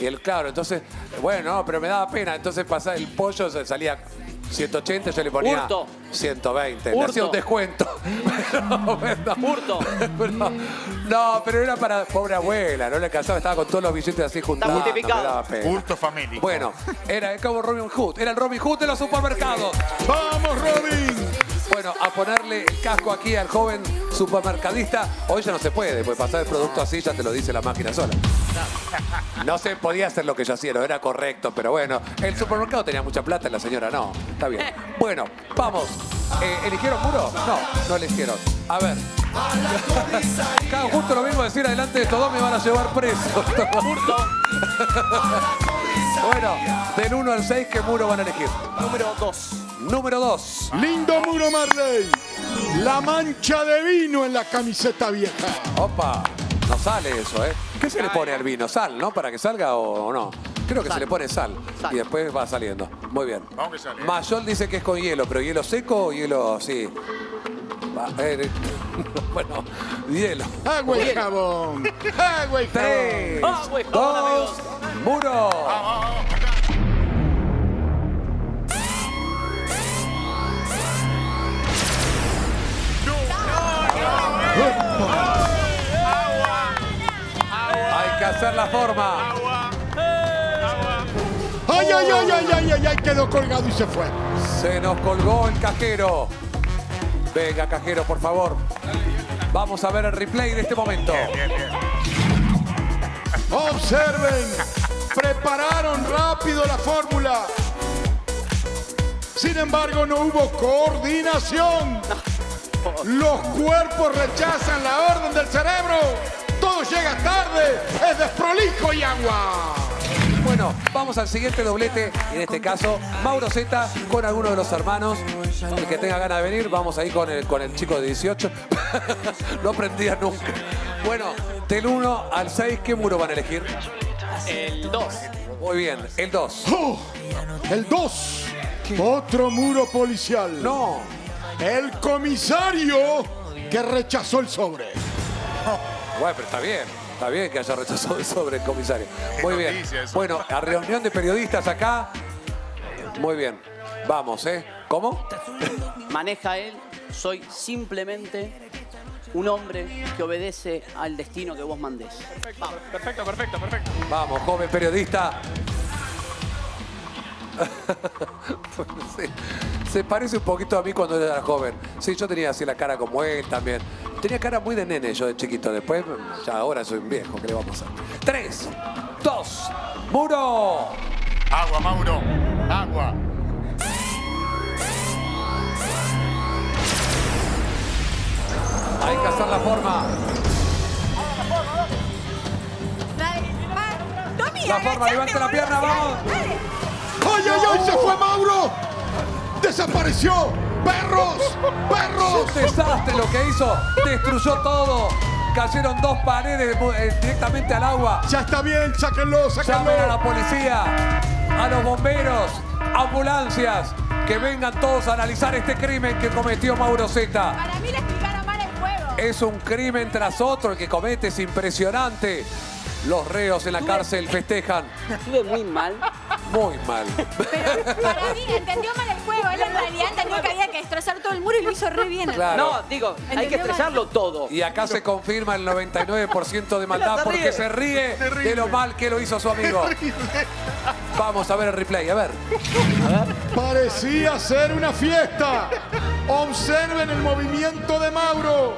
el claro, entonces... Bueno, pero me daba pena. Entonces pasaba el pollo, salía... 180, yo le ponía Hurto. 120. Hurto. Le hacía un descuento. Pero era para pobre abuela, no le alcanzaba, estaba con todos los billetes así juntados. Hurto familia. Bueno, era como Robin Hood, era el Robin Hood de los supermercados. ¡Vamos, Robin! Bueno, a ponerle el casco aquí al joven supermercadista. Hoy ya no se puede, porque pasar el producto así ya te lo dice la máquina sola. No se podía hacer lo que yo hacía, no era correcto, pero bueno. El supermercado tenía mucha plata y la señora no. Está bien. Bueno, vamos. ¿Eligieron muro? No, no eligieron. A ver. Cada justo lo mismo decir adelante de estos dos me van a llevar preso. Bueno, del 1 al 6, ¿qué muro van a elegir? Número 2. Número 2. Lindo muro, Marley. La mancha de vino en la camiseta vieja. Opa, no sale eso, ¿eh? ¿Qué se le pone al vino? ¿Sal, no? ¿Para que salga o no? Creo que sal. Se le pone sal y después va saliendo. Muy bien. Vamos que sale. Mayol dice que es con hielo, pero ¿hielo seco o hielo...? Sí. Bueno, hielo. Agua y jabón. Agua y jabón. 3, 2, muro. Hay que hacer la forma. ¡Ay, ay, ay, ay, ay, ay, ay! Quedó colgado y se fue. Se nos colgó el cajero. Venga, cajero, por favor. Vamos a ver el replay en este momento. Observen. Prepararon rápido la fórmula. Sin embargo, no hubo coordinación. Los cuerpos rechazan la orden del cerebro. Todo llega tarde. Es desprolijo y agua. Bueno, vamos al siguiente doblete. En este caso, Mauro Szeta con alguno de los hermanos. El que tenga ganas de venir, vamos ahí con el chico de 18. No aprendía nunca. Bueno, del 1 al 6, ¿qué muro van a elegir? El 2. Muy bien, el 2. ¡Oh! El 2. Otro muro policial. No. El comisario que rechazó el sobre. Bueno, pero está bien. Está bien que haya rechazado sobre el comisario. Muy bien. Bueno, a reunión de periodistas acá. Muy bien. Vamos, ¿eh? ¿Cómo? Maneja él. Soy simplemente un hombre que obedece al destino que vos mandés. Perfecto, perfecto, perfecto, perfecto. Vamos, joven periodista. Bueno, sí. Se parece un poquito a mí cuando era joven. Sí, yo tenía así la cara como él también. Tenía cara muy de nene yo de chiquito. Después, ya ahora soy un viejo. ¿Qué le vamos a hacer? 3, 2, ¡Muro! Agua, Mauro. Agua. Hay que hacer la forma. La forma, levanta la pierna, vamos. ¡Ay, ay, ay! ¡Se fue Mauro! ¡Desapareció! ¡Perros! ¡Perros! Un desastre lo que hizo. Destruyó todo. Cayeron dos paredes directamente al agua. Ya está bien, sáquenlo, sáquenlo. Llamen a la policía, a los bomberos, ambulancias. Que vengan todos a analizar este crimen que cometió Mauro Szeta. Para mí le explicaron mal el juego. Es un crimen tras otro el que comete, es impresionante. Los reos en la cárcel festejan. Estuve muy mal. Muy mal. Pero para mí entendió mal el juego. Él en realidad entendió que había que destrozar todo el muro y lo hizo re bien. Claro. No, digo, hay que estrellarlo todo. Y acá se confirma el 99% de maldad porque se ríe de lo mal que lo hizo su amigo. Vamos a ver el replay, a ver. Parecía ser una fiesta. Observen el movimiento de Mauro.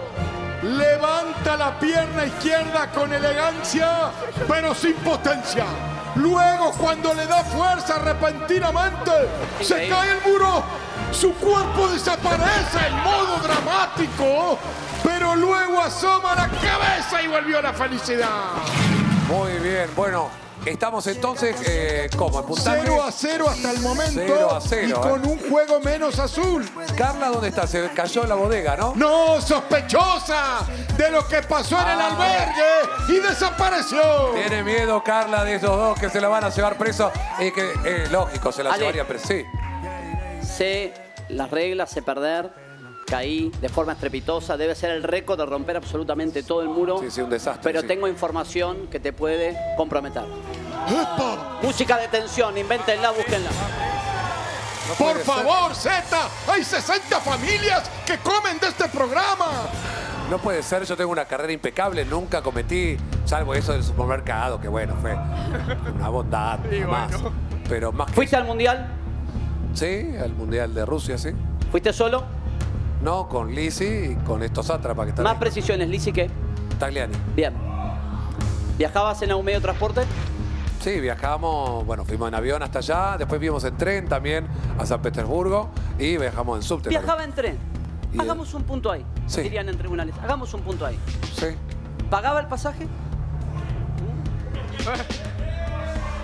Levanta la pierna izquierda con elegancia, pero sin potencia. Luego, cuando le da fuerza repentinamente, se cae el muro. Su cuerpo desaparece en modo dramático, pero luego asoma la cabeza y volvió a la felicidad. Muy bien, bueno, estamos entonces, ¿cómo? 0-0 hasta el momento. 0-0, y con un juego menos azul. Carla, ¿dónde está? Se cayó en la bodega, ¿no? No, sospechosa de lo que pasó en el albergue y desapareció. Tiene miedo, Carla, de esos dos que se la van a llevar preso. Y que, lógico, se la llevaría preso, sí. Sé las reglas, sé perder. Caí de forma estrepitosa. Debe ser el récord de romper absolutamente todo el muro. Sí, sí, un desastre. Pero sí, tengo información que te puede comprometer. ¡Epa! Música de tensión, invéntenla, búsquenla. No, por favor, Zeta, hay 60 familias que comen de este programa. No puede ser, yo tengo una carrera impecable, nunca cometí, salvo eso del supermercado, que bueno, fue una bondad, sí, más. Bueno. Pero más que... ¿Fuiste al Mundial? Sí, al Mundial de Rusia, sí. ¿Fuiste solo? No, con Lisi y con estos sátrapas que están ahí. Más precisiones, Lisi, que Tagliani. Bien. ¿Viajabas en algún medio de transporte? Sí, viajamos, bueno, fuimos en avión hasta allá, después vimos en tren también a San Petersburgo y viajamos en subte. Viajaba en tren. Hagamos un punto ahí, sí, dirían en tribunales. Hagamos un punto ahí. Sí. ¿Pagaba el pasaje?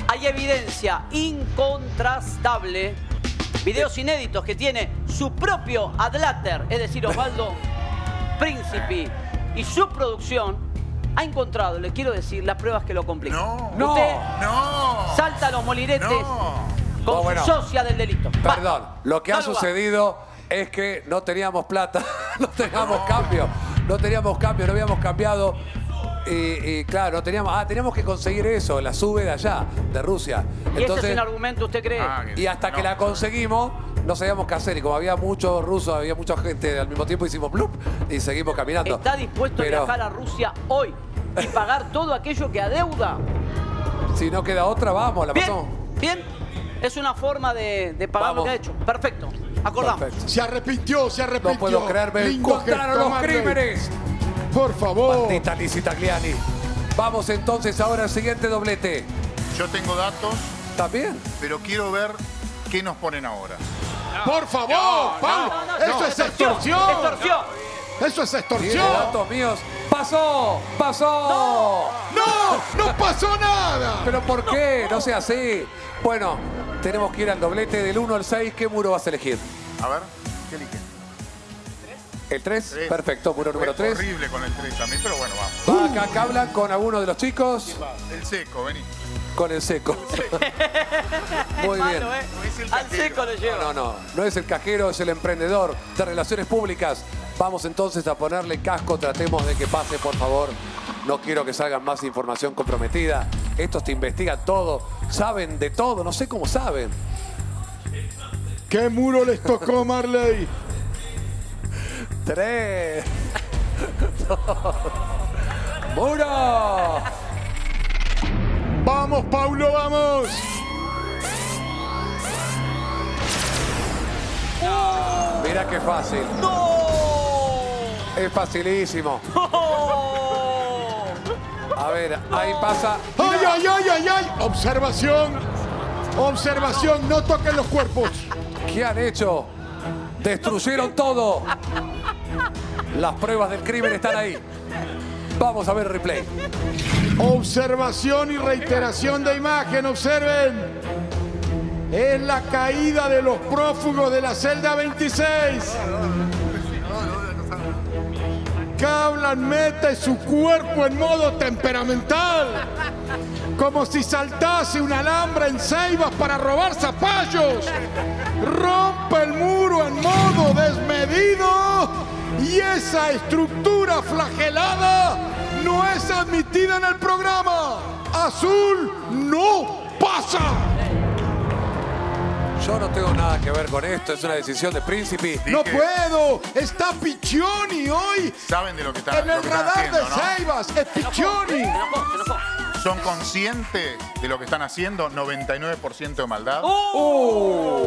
Hay evidencia incontrastable, videos inéditos que tiene su propio adláter, es decir, Osvaldo Príncipi y su producción ha encontrado, le quiero decir, las pruebas que lo complican. No, usted no, salta a los molinetes con su socia del delito. Perdón, lo que ha sucedido es que no teníamos plata, no teníamos cambio, no habíamos cambiado. Y claro, teníamos que conseguir eso, la sube de allá, de Rusia. ¿Y entonces, ese es el argumento, usted cree? Y hasta que la conseguimos, no sabíamos qué hacer. Y como había muchos rusos, había mucha gente, al mismo tiempo hicimos blup y seguimos caminando. ¿Está dispuesto a viajar a Rusia hoy y pagar todo aquello que adeuda? Si no queda otra, vamos, la pasamos. Bien, es una forma de pagar lo que ha hecho. Perfecto, acordamos. Perfecto. Se arrepintió, se arrepintió. No puedo creerme, encontraron los crímenes. Por favor. Maldita Lisi Tagliani. Vamos entonces ahora al siguiente doblete. Yo tengo datos. ¿También? Pero quiero ver qué nos ponen ahora. No. ¡Por favor! No, Pablo. No, no, ¡eso no, es extorsión! ¡Extorsión! No. ¡Eso es extorsión! Tiene datos míos. ¡Pasó! ¡Pasó! ¡No! ¡No, no pasó nada! ¿Pero por qué? No sea así. Bueno, tenemos que ir al doblete del 1 al 6. ¿Qué muro vas a elegir? A ver, ¿qué eliges? ¿El 3? Perfecto, muro número 3. Horrible con el 3 también, pero bueno, vamos. Va acá, que hablan con alguno de los chicos. El seco, vení. Con el seco. Muy bien. Al seco lo lleva. No, no, no. No es el cajero, es el emprendedor de relaciones públicas. Vamos entonces a ponerle casco. Tratemos de que pase, por favor. No quiero que salgan más información comprometida. Estos te investigan todo. Saben de todo. No sé cómo saben. ¿Qué muro les tocó, Marley? 3, 2, ¡muro! ¡Vamos, Paulo, vamos! ¡No! Mira qué fácil. ¡No! Es facilísimo. ¡No! A ver, ahí pasa. ¡Ay, ay, ay, ay, ay! Observación. Observación, no toquen los cuerpos. ¿Qué han hecho? Destruyeron todo. Las pruebas del crimen están ahí. Vamos a ver el replay. Observación y reiteración de imagen, observen. Es la caída de los prófugos de la celda 26. Kablan mete su cuerpo en modo temperamental, como si saltase una alhambra en Ceibas para robar zapallos. Rompe el muro en modo desmedido y esa estructura flagelada no es admitida en el programa. Azul no pasa. Yo no tengo nada que ver con esto, es una decisión de Príncipi. ¡No puedo! ¡Está Piccioni hoy! Saben de lo que están haciendo, en el radar de Ceibas, es Piccioni. Son conscientes de lo que están haciendo, 99% de maldad. ¡Oh!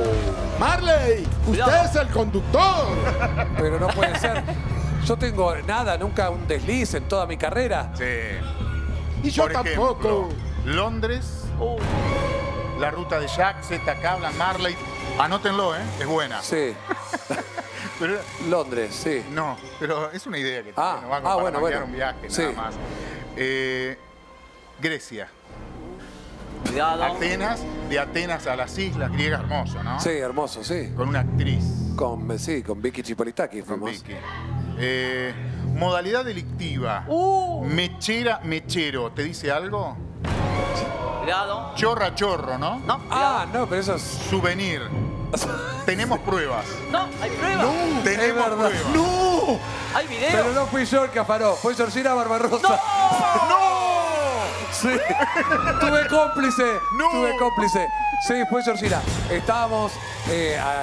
Marley, usted es el conductor. Pero no puede ser. Yo tengo nada, nunca un desliz en toda mi carrera. Sí. Y yo por tampoco. Ejemplo, Londres... Oh. La ruta de Jack, Szeta, Kablan, Marley. Anótenlo, ¿eh? Es buena. Sí. Pero, Londres, sí. No, pero es una idea que nos va a acompañar un viaje, sí. Nada más. Grecia. Cuidado. Atenas, de Atenas a las islas griegas, hermoso, ¿no? Sí, hermoso, sí. Con una actriz. Con Vicky Chipolitaqui, famosa. Vicky. Modalidad delictiva. Mechera, mechero. ¿Te dice algo? Chorra, chorro, ¿no? No. Ah, no, pero eso es... Souvenir. Tenemos pruebas. No, hay pruebas. No, tenemos pruebas. No. Hay videos. Pero no fui yo el que afanó, fue Georgina Barbarosa. ¡No! ¡No! Sí. Tuve cómplice. No. Tuve cómplice. Sí, fue Georgina. Estábamos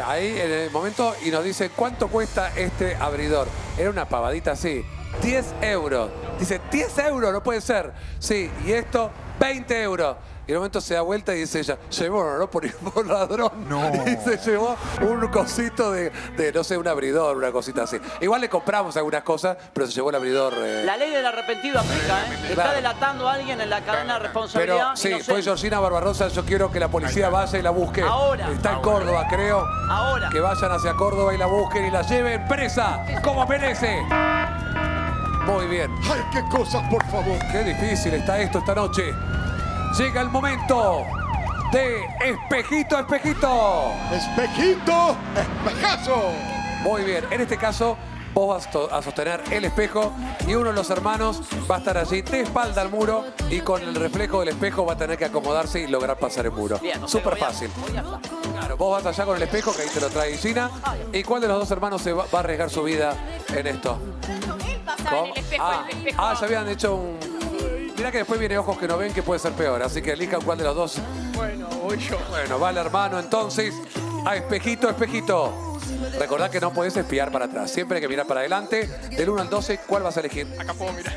ahí en el momento y nos dice, ¿cuánto cuesta este abridor? Era una pavadita así. 10 euros. Dice, 10 euros, no puede ser. Sí, y esto, 20 euros. Y en un momento se da vuelta y dice ella, llevó un oro por ladrón. No. Y se llevó un cosito de, no sé, un abridor, una cosita así. Igual le compramos algunas cosas, pero se llevó el abridor. La ley del arrepentido aplica, ¿eh? Claro. Está delatando a alguien en la cadena de responsabilidad. Pero sí, inocente. Fue Georgina Barbarosa, yo quiero que la policía vaya y la busque. Ahora. Está en Córdoba, creo. Ahora. Que vayan hacia Córdoba y la busquen y la lleven presa, como merece. Muy bien. ¡Ay, qué cosas, por favor! ¡Qué difícil está esto esta noche! Llega el momento de espejito, espejito. ¡Espejito, espejazo! Muy bien. En este caso, vos vas a sostener el espejo y uno de los hermanos va a estar allí de espalda al muro y con el reflejo del espejo va a tener que acomodarse y lograr pasar el muro. Súper fácil. Claro, vos vas allá con el espejo, que ahí te lo trae Gina. ¿Y cuál de los dos hermanos se va a arriesgar su vida en esto? En el espejo, ya habían hecho un... Mirá que después viene ojos que no ven, que puede ser peor. Así que elijan cuál de los dos. Bueno, voy yo. Bueno, va el hermano entonces a espejito, espejito. Recordá que no podés espiar para atrás. Siempre hay que mirar para adelante. Del 1 al 12, ¿cuál vas a elegir? Acá puedo mirar.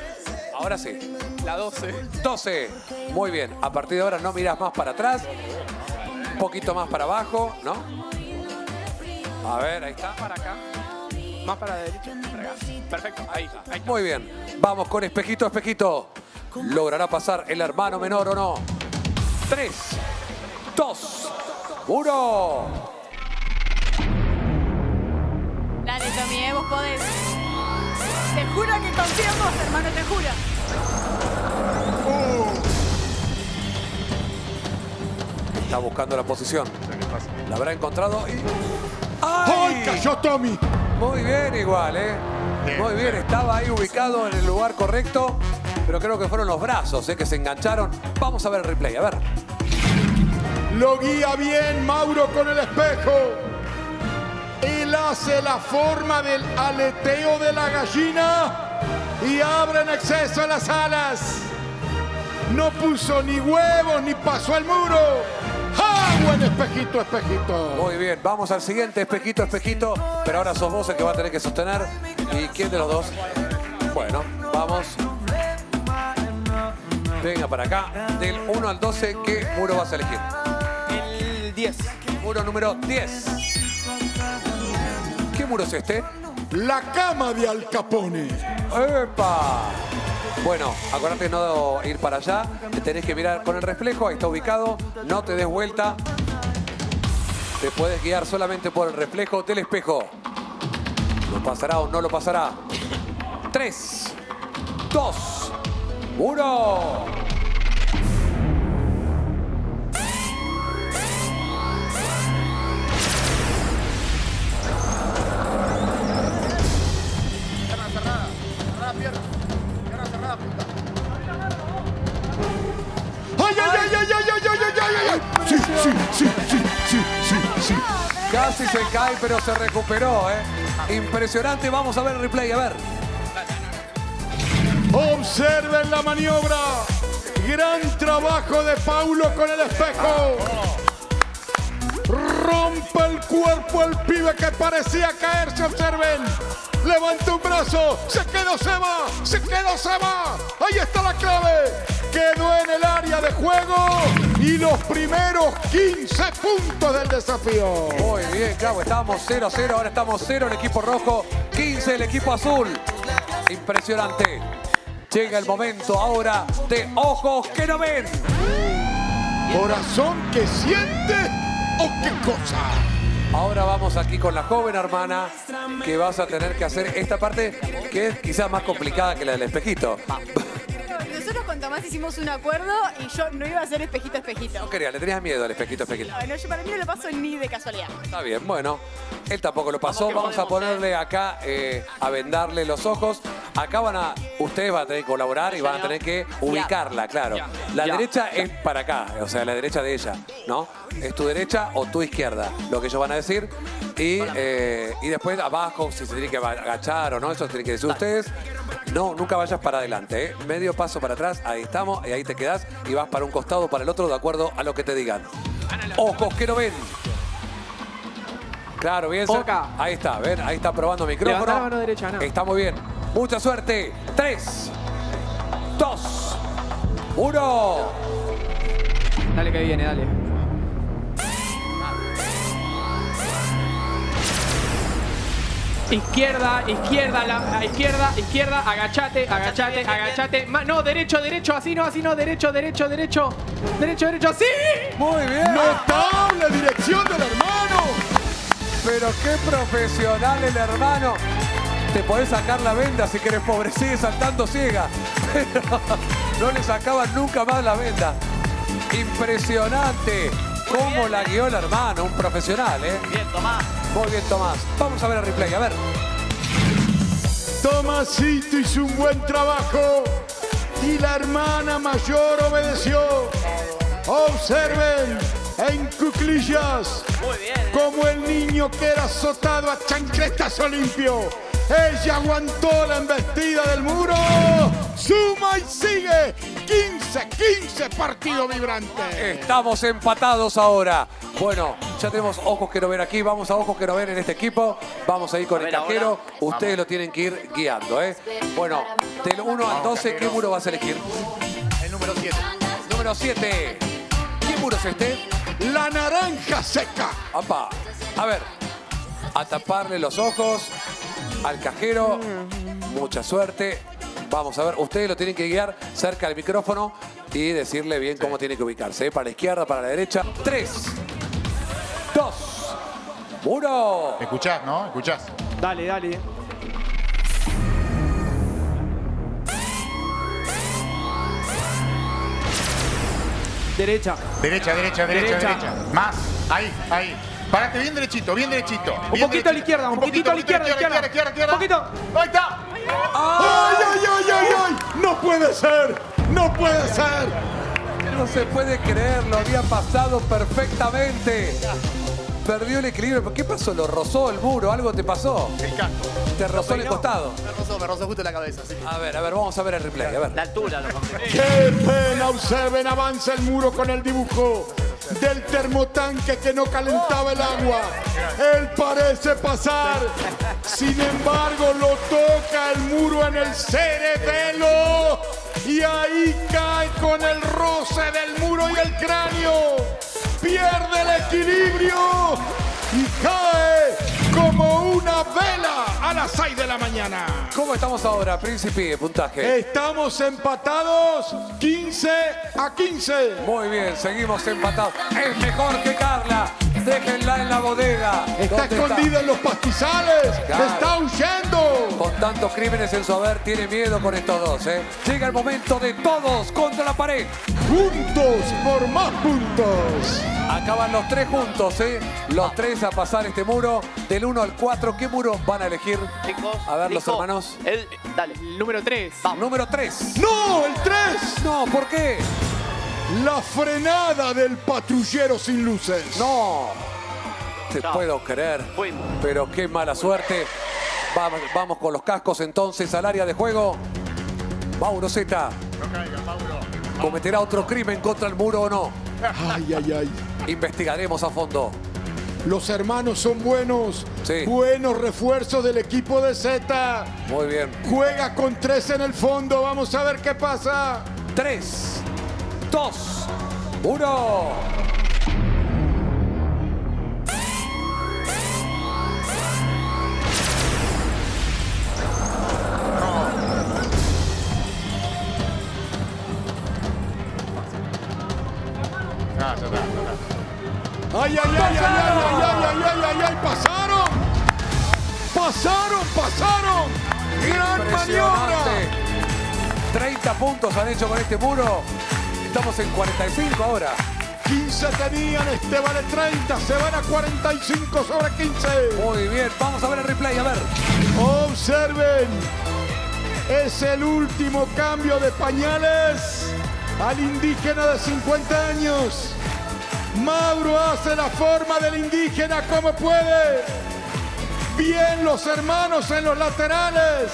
Ahora sí. La 12. 12. Muy bien. A partir de ahora no mirás más para atrás. Un poquito más para abajo, ¿no? A ver, ahí está. Para acá. Más para la derecha. Perfecto, ahí está, ahí está. Muy bien, vamos con espejito, espejito. ¿Logrará pasar el hermano menor o no? 3, 2, 1. Dale, Tommy, vos podés. Te juro que confío en vos, hermano, te juro. Está buscando la posición. La habrá encontrado y... ¡Ay! ¡Ay, cayó Tommy! Muy bien igual, ¿eh? Muy bien, estaba ahí ubicado en el lugar correcto, pero creo que fueron los brazos, que se engancharon. Vamos a ver el replay, a ver. Lo guía bien Mauro con el espejo. Él hace la forma del aleteo de la gallina y abre en exceso las alas. No puso ni huevos ni pasó al muro. ¡Ah! buen espejito, espejito. Muy bien, vamos al siguiente espejito, espejito. Pero ahora sos vos el que va a tener que sostener. ¿Y quién de los dos? Bueno, vamos. Venga para acá. Del 1 al 12, ¿qué muro vas a elegir? El 10. Muro número 10. ¿Qué muro es este? La cama de Al Capone. ¡Epa! Bueno, acordate de no ir para allá. Te tenés que mirar con el reflejo. Ahí está ubicado. No te des vuelta. Te puedes guiar solamente por el reflejo del espejo. ¿Lo pasará o no lo pasará? 3, 2, 1. Cierra cerrada, cerrada pierna. Cierra cerrada, puta. ¡Ay, ay, ay, ay, ay, ay, ay, ay, ay! Sí, sí, sí, sí, sí, sí, sí. Casi se cae, pero se recuperó, ¿eh? Impresionante. Vamos a ver el replay, a ver. Observen la maniobra. Gran trabajo de Paulo con el espejo. Rompe el cuerpo el pibe que parecía caerse. Observen. Levanta un brazo. Se quedó Seba. Se quedó Seba. Ahí está la clave. Quedó en el área de juego. Y los primeros 15 puntos del desafío. Muy bien, Clau. Estábamos 0-0. Ahora estamos 0 el equipo rojo. 15 el equipo azul. Impresionante. Llega el momento ahora de ojos que no ven. Corazón que siente o qué cosa. Ahora vamos aquí con la joven hermana que vas a tener que hacer esta parte que es quizás más complicada que la del espejito. Nosotros con Tomás hicimos un acuerdo y yo no iba a hacer espejito, espejito. No quería, le tenías miedo al espejito, espejito. No, yo para mí no lo paso ni de casualidad. Está bien, bueno. Él tampoco lo pasó. Vamos a ponerle acá, a vendarle los ojos. Acá van a, ustedes van a tener que colaborar y van a tener que ubicarla, claro. La derecha es para acá, o sea, la derecha de ella, ¿no? Es tu derecha o tu izquierda, lo que ellos van a decir. Y después abajo, si se tiene que agachar o no, eso tienen que decir ustedes. No, nunca vayas para adelante, ¿eh? Medio paso para atrás, ahí estamos, y ahí te quedás y vas para un costado o para el otro, de acuerdo a lo que te digan. Ojos que no ven. Claro, bien. Ahí está, ven, ahí está probando micrófono. Levantá la mano derecha, no. Está muy bien. Mucha suerte. 3, 2, 1. Dale que viene, dale. Izquierda, izquierda, la izquierda, izquierda, agachate, agachate, agachate. No, derecho, derecho, así no, derecho, derecho, derecho. Derecho, derecho, así. Muy bien. Notable dirección del hermano. Pero qué profesional el hermano. Te podés sacar la venda si querés, pobre, sigue saltando ciega. Pero no le sacaban nunca más la venda. Impresionante cómo la guió el hermano, un profesional, ¿eh? Bien, Tomás. Muy bien, Tomás. Vamos a ver el replay, a ver. Tomasito hizo un buen trabajo y la hermana mayor obedeció. Observen en cuclillas, muy bien, ¿eh? Como el niño que era azotado a chancletazo limpio. Ella aguantó la embestida del muro. Suma y sigue. 15, 15 partido vibrante. Estamos empatados ahora. Bueno, ya tenemos ojos que no ven aquí. Vamos a ojos que no ven en este equipo. Vamos a ir con el cajero. Ustedes lo tienen que ir guiando, ¿eh? Bueno, del 1 al 12, ¿qué muro vas a elegir? El número 7. Número 7. ¿Qué muro es este? La naranja seca. Papá. A ver. A taparle los ojos al cajero, mucha suerte. Vamos a ver, ustedes lo tienen que guiar cerca del micrófono y decirle bien cómo tiene que ubicarse, ¿eh? Para la izquierda, para la derecha. 3, 2, 1. Escuchás, ¿no? Escuchás. Dale, dale. Derecha. Derecha, derecha, derecha, derecha. Más, ahí, ahí. Parate bien derechito, bien derechito. Bien un poquito derechito. A la izquierda, un poquito, a la izquierda, un poquito. Ahí está. ¡Ay, ay, ay, ay, ay! ¡No puede ser! ¡No puede ser! No se puede creer, lo había pasado perfectamente. Perdió el equilibrio. ¿Qué pasó? ¿Lo rozó el muro? ¿Algo te pasó? El casco. ¿Te rozó el costado? Me rozó justo en la cabeza. Sí. A ver, vamos a ver el replay. A ver. La altura. Lo ¡qué pena! Observen, avanza el muro con el dibujo. del termotanque que no calentaba el agua. Él parece pasar, sin embargo lo toca el muro en el cerebelo y ahí cae con el roce del muro y el cráneo. Pierde el equilibrio y cae como una vela a las 6 de la mañana. ¿Cómo estamos ahora, Príncipi, de puntaje? Estamos empatados 15-15. Muy bien, seguimos empatados. Es mejor que Carla. Déjenla en la bodega. Está escondida en los pastizales. Claro. Está huyendo. Con tantos crímenes en su haber, tiene miedo con estos dos, ¿eh? Llega el momento de todos contra la pared. Juntos por más puntos. Acaban los tres juntos, ¿eh? Los tres a pasar este muro. Del 1 al 4, ¿qué muro van a elegir? A ver, los hermanos. Dale, número 3. Número 3. ¡No, el 3! No, ¿por qué? La frenada del patrullero sin luces. No, te puedo creer, pero qué mala suerte. Vamos con los cascos entonces al área de juego. Mauro Szeta. No caiga, Mauro. ¿Cometerá otro crimen contra el muro o no? Ay, ay, ay. Investigaremos a fondo. Los hermanos son buenos, buenos refuerzos del equipo de Szeta. Muy bien. Juega con 3 en el fondo, vamos a ver qué pasa. 3, 2, 1. Ay, ay, ay, ay, ay, ay, ay, ay, ay, pasaron. Pasaron, pasaron. Gran maniobra. 30 puntos han hecho con este muro. Estamos en 45 ahora. 15 tenían, este vale 30. Se van a 45 sobre 15. Muy bien, vamos a ver el replay, a ver. Observen. Es el último cambio de pañales al indígena de 50 años. Mauro hace la forma del indígena como puede. Bien los hermanos en los laterales.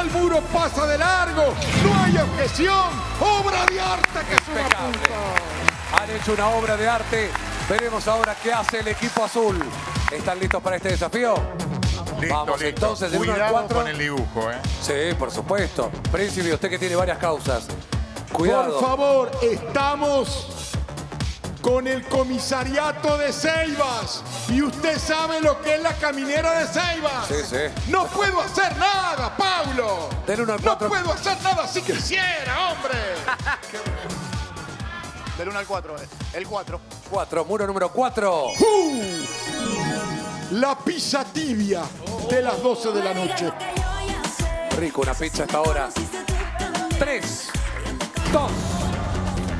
El muro pasa de largo, no hay objeción, obra de arte que es una puta. Han hecho una obra de arte, veremos ahora qué hace el equipo azul. ¿Están listos para este desafío? Listo, vamos, listo. Entonces, de 1 al 4. Con el dibujo, ¿eh? Sí, por supuesto. Príncipe, usted que tiene varias causas. Cuidado. Por favor, estamos con el comisariato de Ceibas. Y usted sabe lo que es la caminera de Ceibas. Sí, sí. No puedo hacer nada, Paulo. Del 1 al 4. No puedo hacer nada si quisiera, hombre. Del 1 al 4. El 4. 4, muro número 4. La pizza tibia de las 12 de la noche. Rico, una pizza hasta ahora. 3, 2,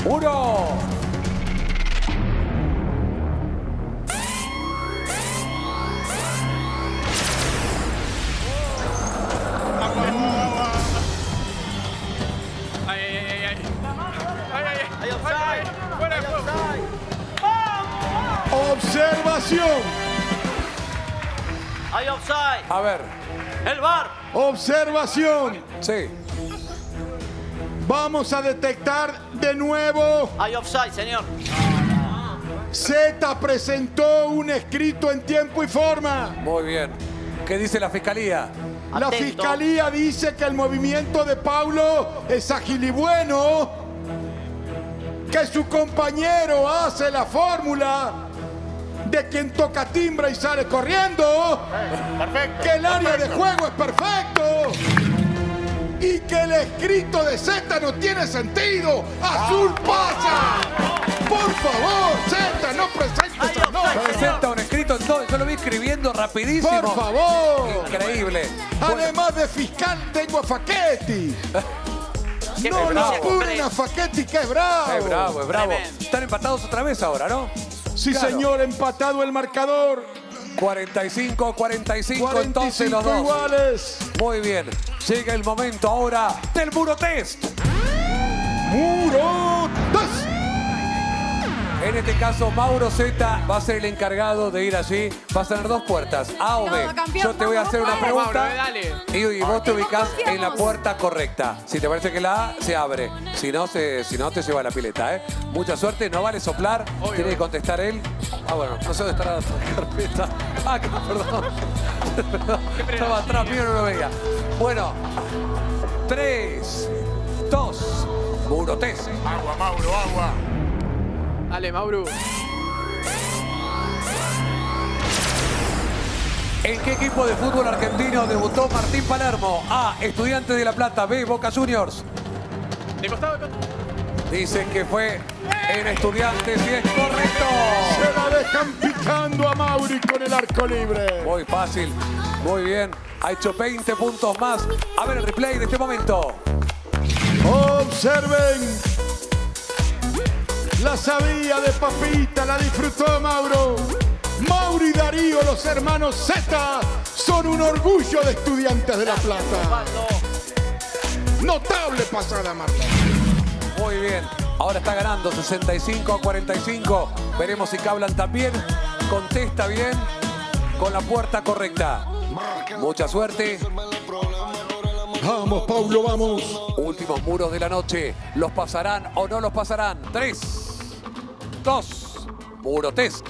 1. Observación. Hay offside. A ver. El VAR. Observación. Sí. Vamos a detectar de nuevo. Hay offside, señor. Szeta presentó un escrito en tiempo y forma. Muy bien. ¿Qué dice la fiscalía? La fiscalía dice que el movimiento de Paulo es ágil y bueno, que su compañero hace la fórmula de quien toca timbra y sale corriendo, perfecto, que el área de juego es perfecto y que el escrito de Szeta no tiene sentido. ¡Azul pasa! ¡Por favor, Szeta, no presentes a nosotros! Presenta un escrito en todo, yo lo vi escribiendo rapidísimo. ¡Por favor! Increíble. Además de fiscal, tengo a Facchetti. No lo ponen a Facchetti, que es bravo. Es bravo, es bravo. Están empatados otra vez ahora, ¿no? Sí, claro, señor, empatado el marcador. 45-45, entonces los dos iguales. Muy bien, llega el momento ahora del muro test. ¡Muro test! En este caso, Mauro Szeta va a ser el encargado de ir allí. Va a tener dos puertas, A o B. No, campeón, yo te voy a hacer una pregunta, Mauro, y vos te ubicás en la puerta correcta. Si te parece que la A, se abre. Si no, te lleva a la pileta, ¿eh? Mucha suerte, no vale soplar. Obvio. Tiene que contestar él. Ah, bueno, no sé dónde estará la carpeta. Ah, acá, perdón. Estaba atrás mío, no lo veía. Bueno, 3, 2, Murotes. Agua, Mauro, agua. Dale, Mauro. ¿En qué equipo de fútbol argentino debutó Martín Palermo? A, Estudiantes de La Plata. B, Boca Juniors. De costado, de costado. Dicen que fue en Estudiantes y es correcto. Se la dejan picando a Mauri con el arco libre. Muy fácil, muy bien. Ha hecho 20 puntos más. A ver el replay de este momento. Observen. La sabía de papita, la disfrutó Mauro. Mauro y Darío, los hermanos Zeta, son un orgullo de Estudiantes de La Plata. Notable pasada, Marley. Muy bien, ahora está ganando 65-45. Veremos si Kablan también contesta bien con la puerta correcta. Mucha suerte. Vamos, Paulo, vamos. Últimos muros de la noche. ¿Los pasarán o no los pasarán? 3, 2, muro test.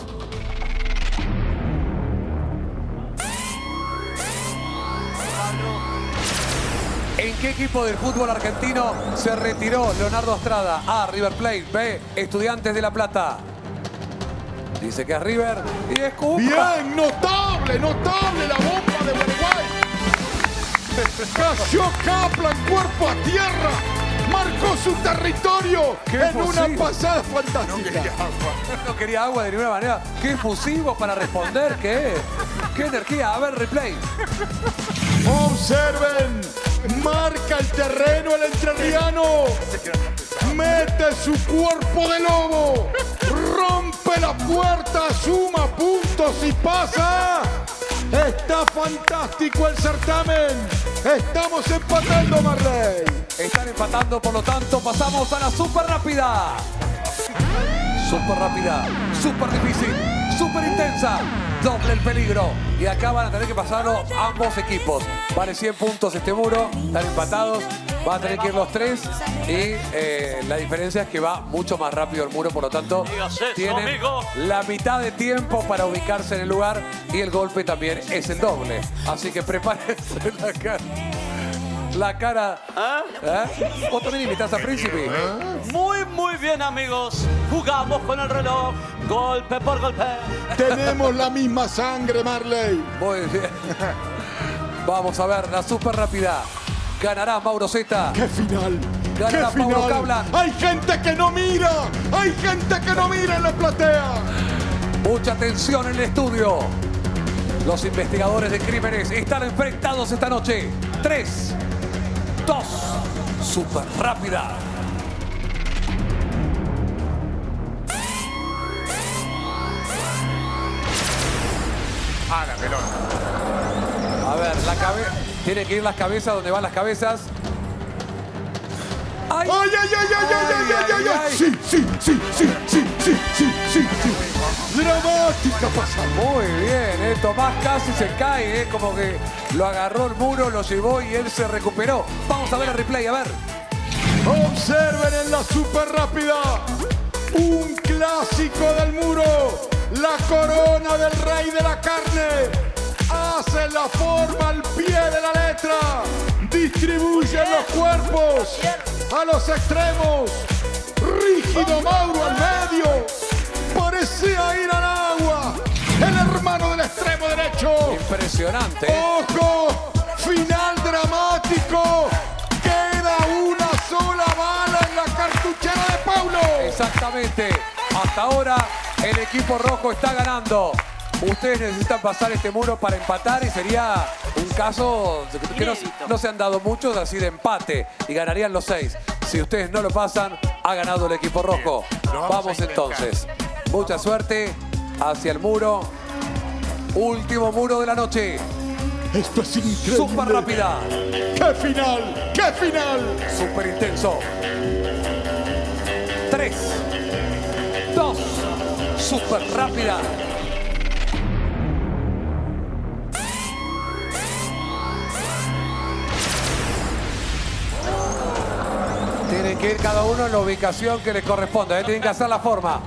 ¿En qué equipo del fútbol argentino se retiró Leonardo Estrada? A, River Plate. B, Estudiantes de La Plata. Dice que es River y es Cuba. Bien, notable, notable la bomba de Uruguay. Cayó Kablan cuerpo a tierra. Marcó su territorio en una pasada fantástica. No quería agua. No quería agua de ninguna manera. Qué efusivo para responder, qué es. Qué energía. A ver, replay. Observen. Marca el terreno el entrerriano, mete su cuerpo de lobo, rompe la puerta, suma puntos y pasa. Está fantástico el certamen, estamos empatando, Marley. Están empatando, por lo tanto pasamos a la súper rápida. Súper rápida, súper difícil, súper intensa. Doble el peligro. Y acá van a tener que pasarlo ambos equipos. Vale 100 puntos este muro. Están empatados. Van a tener que ir los tres. Y la diferencia es que va mucho más rápido el muro. Por lo tanto, tienen la mitad de tiempo para ubicarse en el lugar. Y el golpe también es el doble. Así que prepárense la cara. La cara. ¿Eh? ¿Vos también invitás a Príncipi? Muy, muy bien, amigos. Jugamos con el reloj. Golpe por golpe. Tenemos la misma sangre, Marley. Muy bien. Vamos a ver la súper rápida. Ganará Mauro Szeta. ¡Qué final! Ganará Paulo Kablan. ¡Hay gente que no mira! ¡Hay gente que no mira en la platea! Mucha tensión en el estudio. Los investigadores de crímenes están enfrentados esta noche. 3, 2, súper rápida. A la pelota. A ver, la cabeza. Tiene que ir las cabezas donde van las cabezas. ¡Ay, ay, ay, ay, ay, ay, ay, ay, ay! Sí, sí, sí, sí, sí, sí, sí, sí, sí. Dramática pasada. Muy bien, Tomás casi se cae, como que lo agarró el muro, lo llevó y él se recuperó. Vamos a ver el replay, a ver. Observen en la super rápida. Un clásico del muro. La corona del rey de la carne hace la forma al pie de la letra. Distribuye los cuerpos a los extremos. Rígido Mauro al medio. Parecía ir al agua. El hermano del extremo derecho. Impresionante. ¡Ojo! Final dramático. Queda una sola bala en la cartuchera de Paulo. Exactamente. Hasta ahora el equipo rojo está ganando. Ustedes necesitan pasar este muro para empatar y sería un caso que no se han dado muchos así de empate y ganarían los 6. Si ustedes no lo pasan, ha ganado el equipo rojo. Vamos entonces. Mucha suerte hacia el muro. Último muro de la noche. Esto es increíble. Súper rápida. ¡Qué final! ¡Qué final! Súper intenso. 3, 2... súper rápida. Tienen que ir cada uno en la ubicación que les corresponda, ¿eh? Tienen que hacer la forma.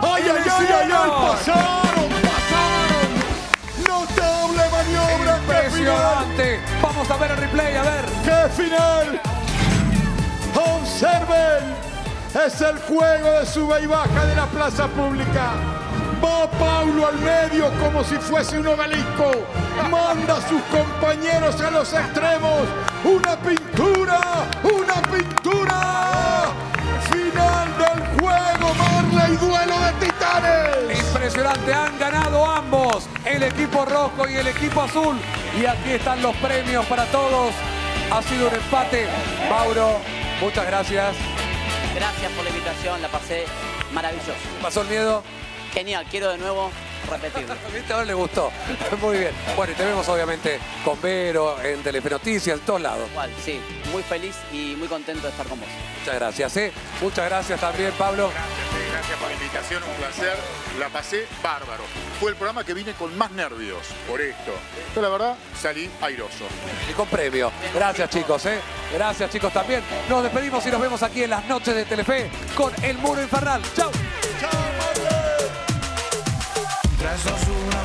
¡Ay, ay, ay, ay, ay! ¡Pasaron, pasaron! ¡Notable maniobra! ¡Impresionante! Vamos a ver el replay, a ver. ¡Qué final! ¡Observen! Es el juego de suba y baja de la plaza pública. Va Paulo al medio como si fuese un obelisco. Manda a sus compañeros a los extremos. ¡Una pintura! ¡Una pintura! ¡Final del juego, Marley! ¡Duelo de titanes! Impresionante, han ganado ambos, el equipo rojo y el equipo azul. Y aquí están los premios para todos. Ha sido un empate. Mauro, muchas gracias. Gracias por la invitación, la pasé maravilloso. ¿Pasó el miedo? Genial, quiero de nuevo repetirlo. ¿Viste? Ahora le gustó. Muy bien. Bueno, y te vemos obviamente con Vero, en Telefe Noticias, en todos lados. Igual, sí. Muy feliz y muy contento de estar con vos. Muchas gracias, ¿eh? Muchas gracias también, Pablo. Gracias, gracias por la invitación, un placer. La pasé bárbaro. Fue el programa que vine con más nervios por esto. Yo, la verdad, salí airoso. Y con premio. Gracias, chicos, ¿eh? Gracias, chicos, también. Nos despedimos y nos vemos aquí en las noches de Telefe con El Muro Infernal. ¡Chau! ¡Chau! That's so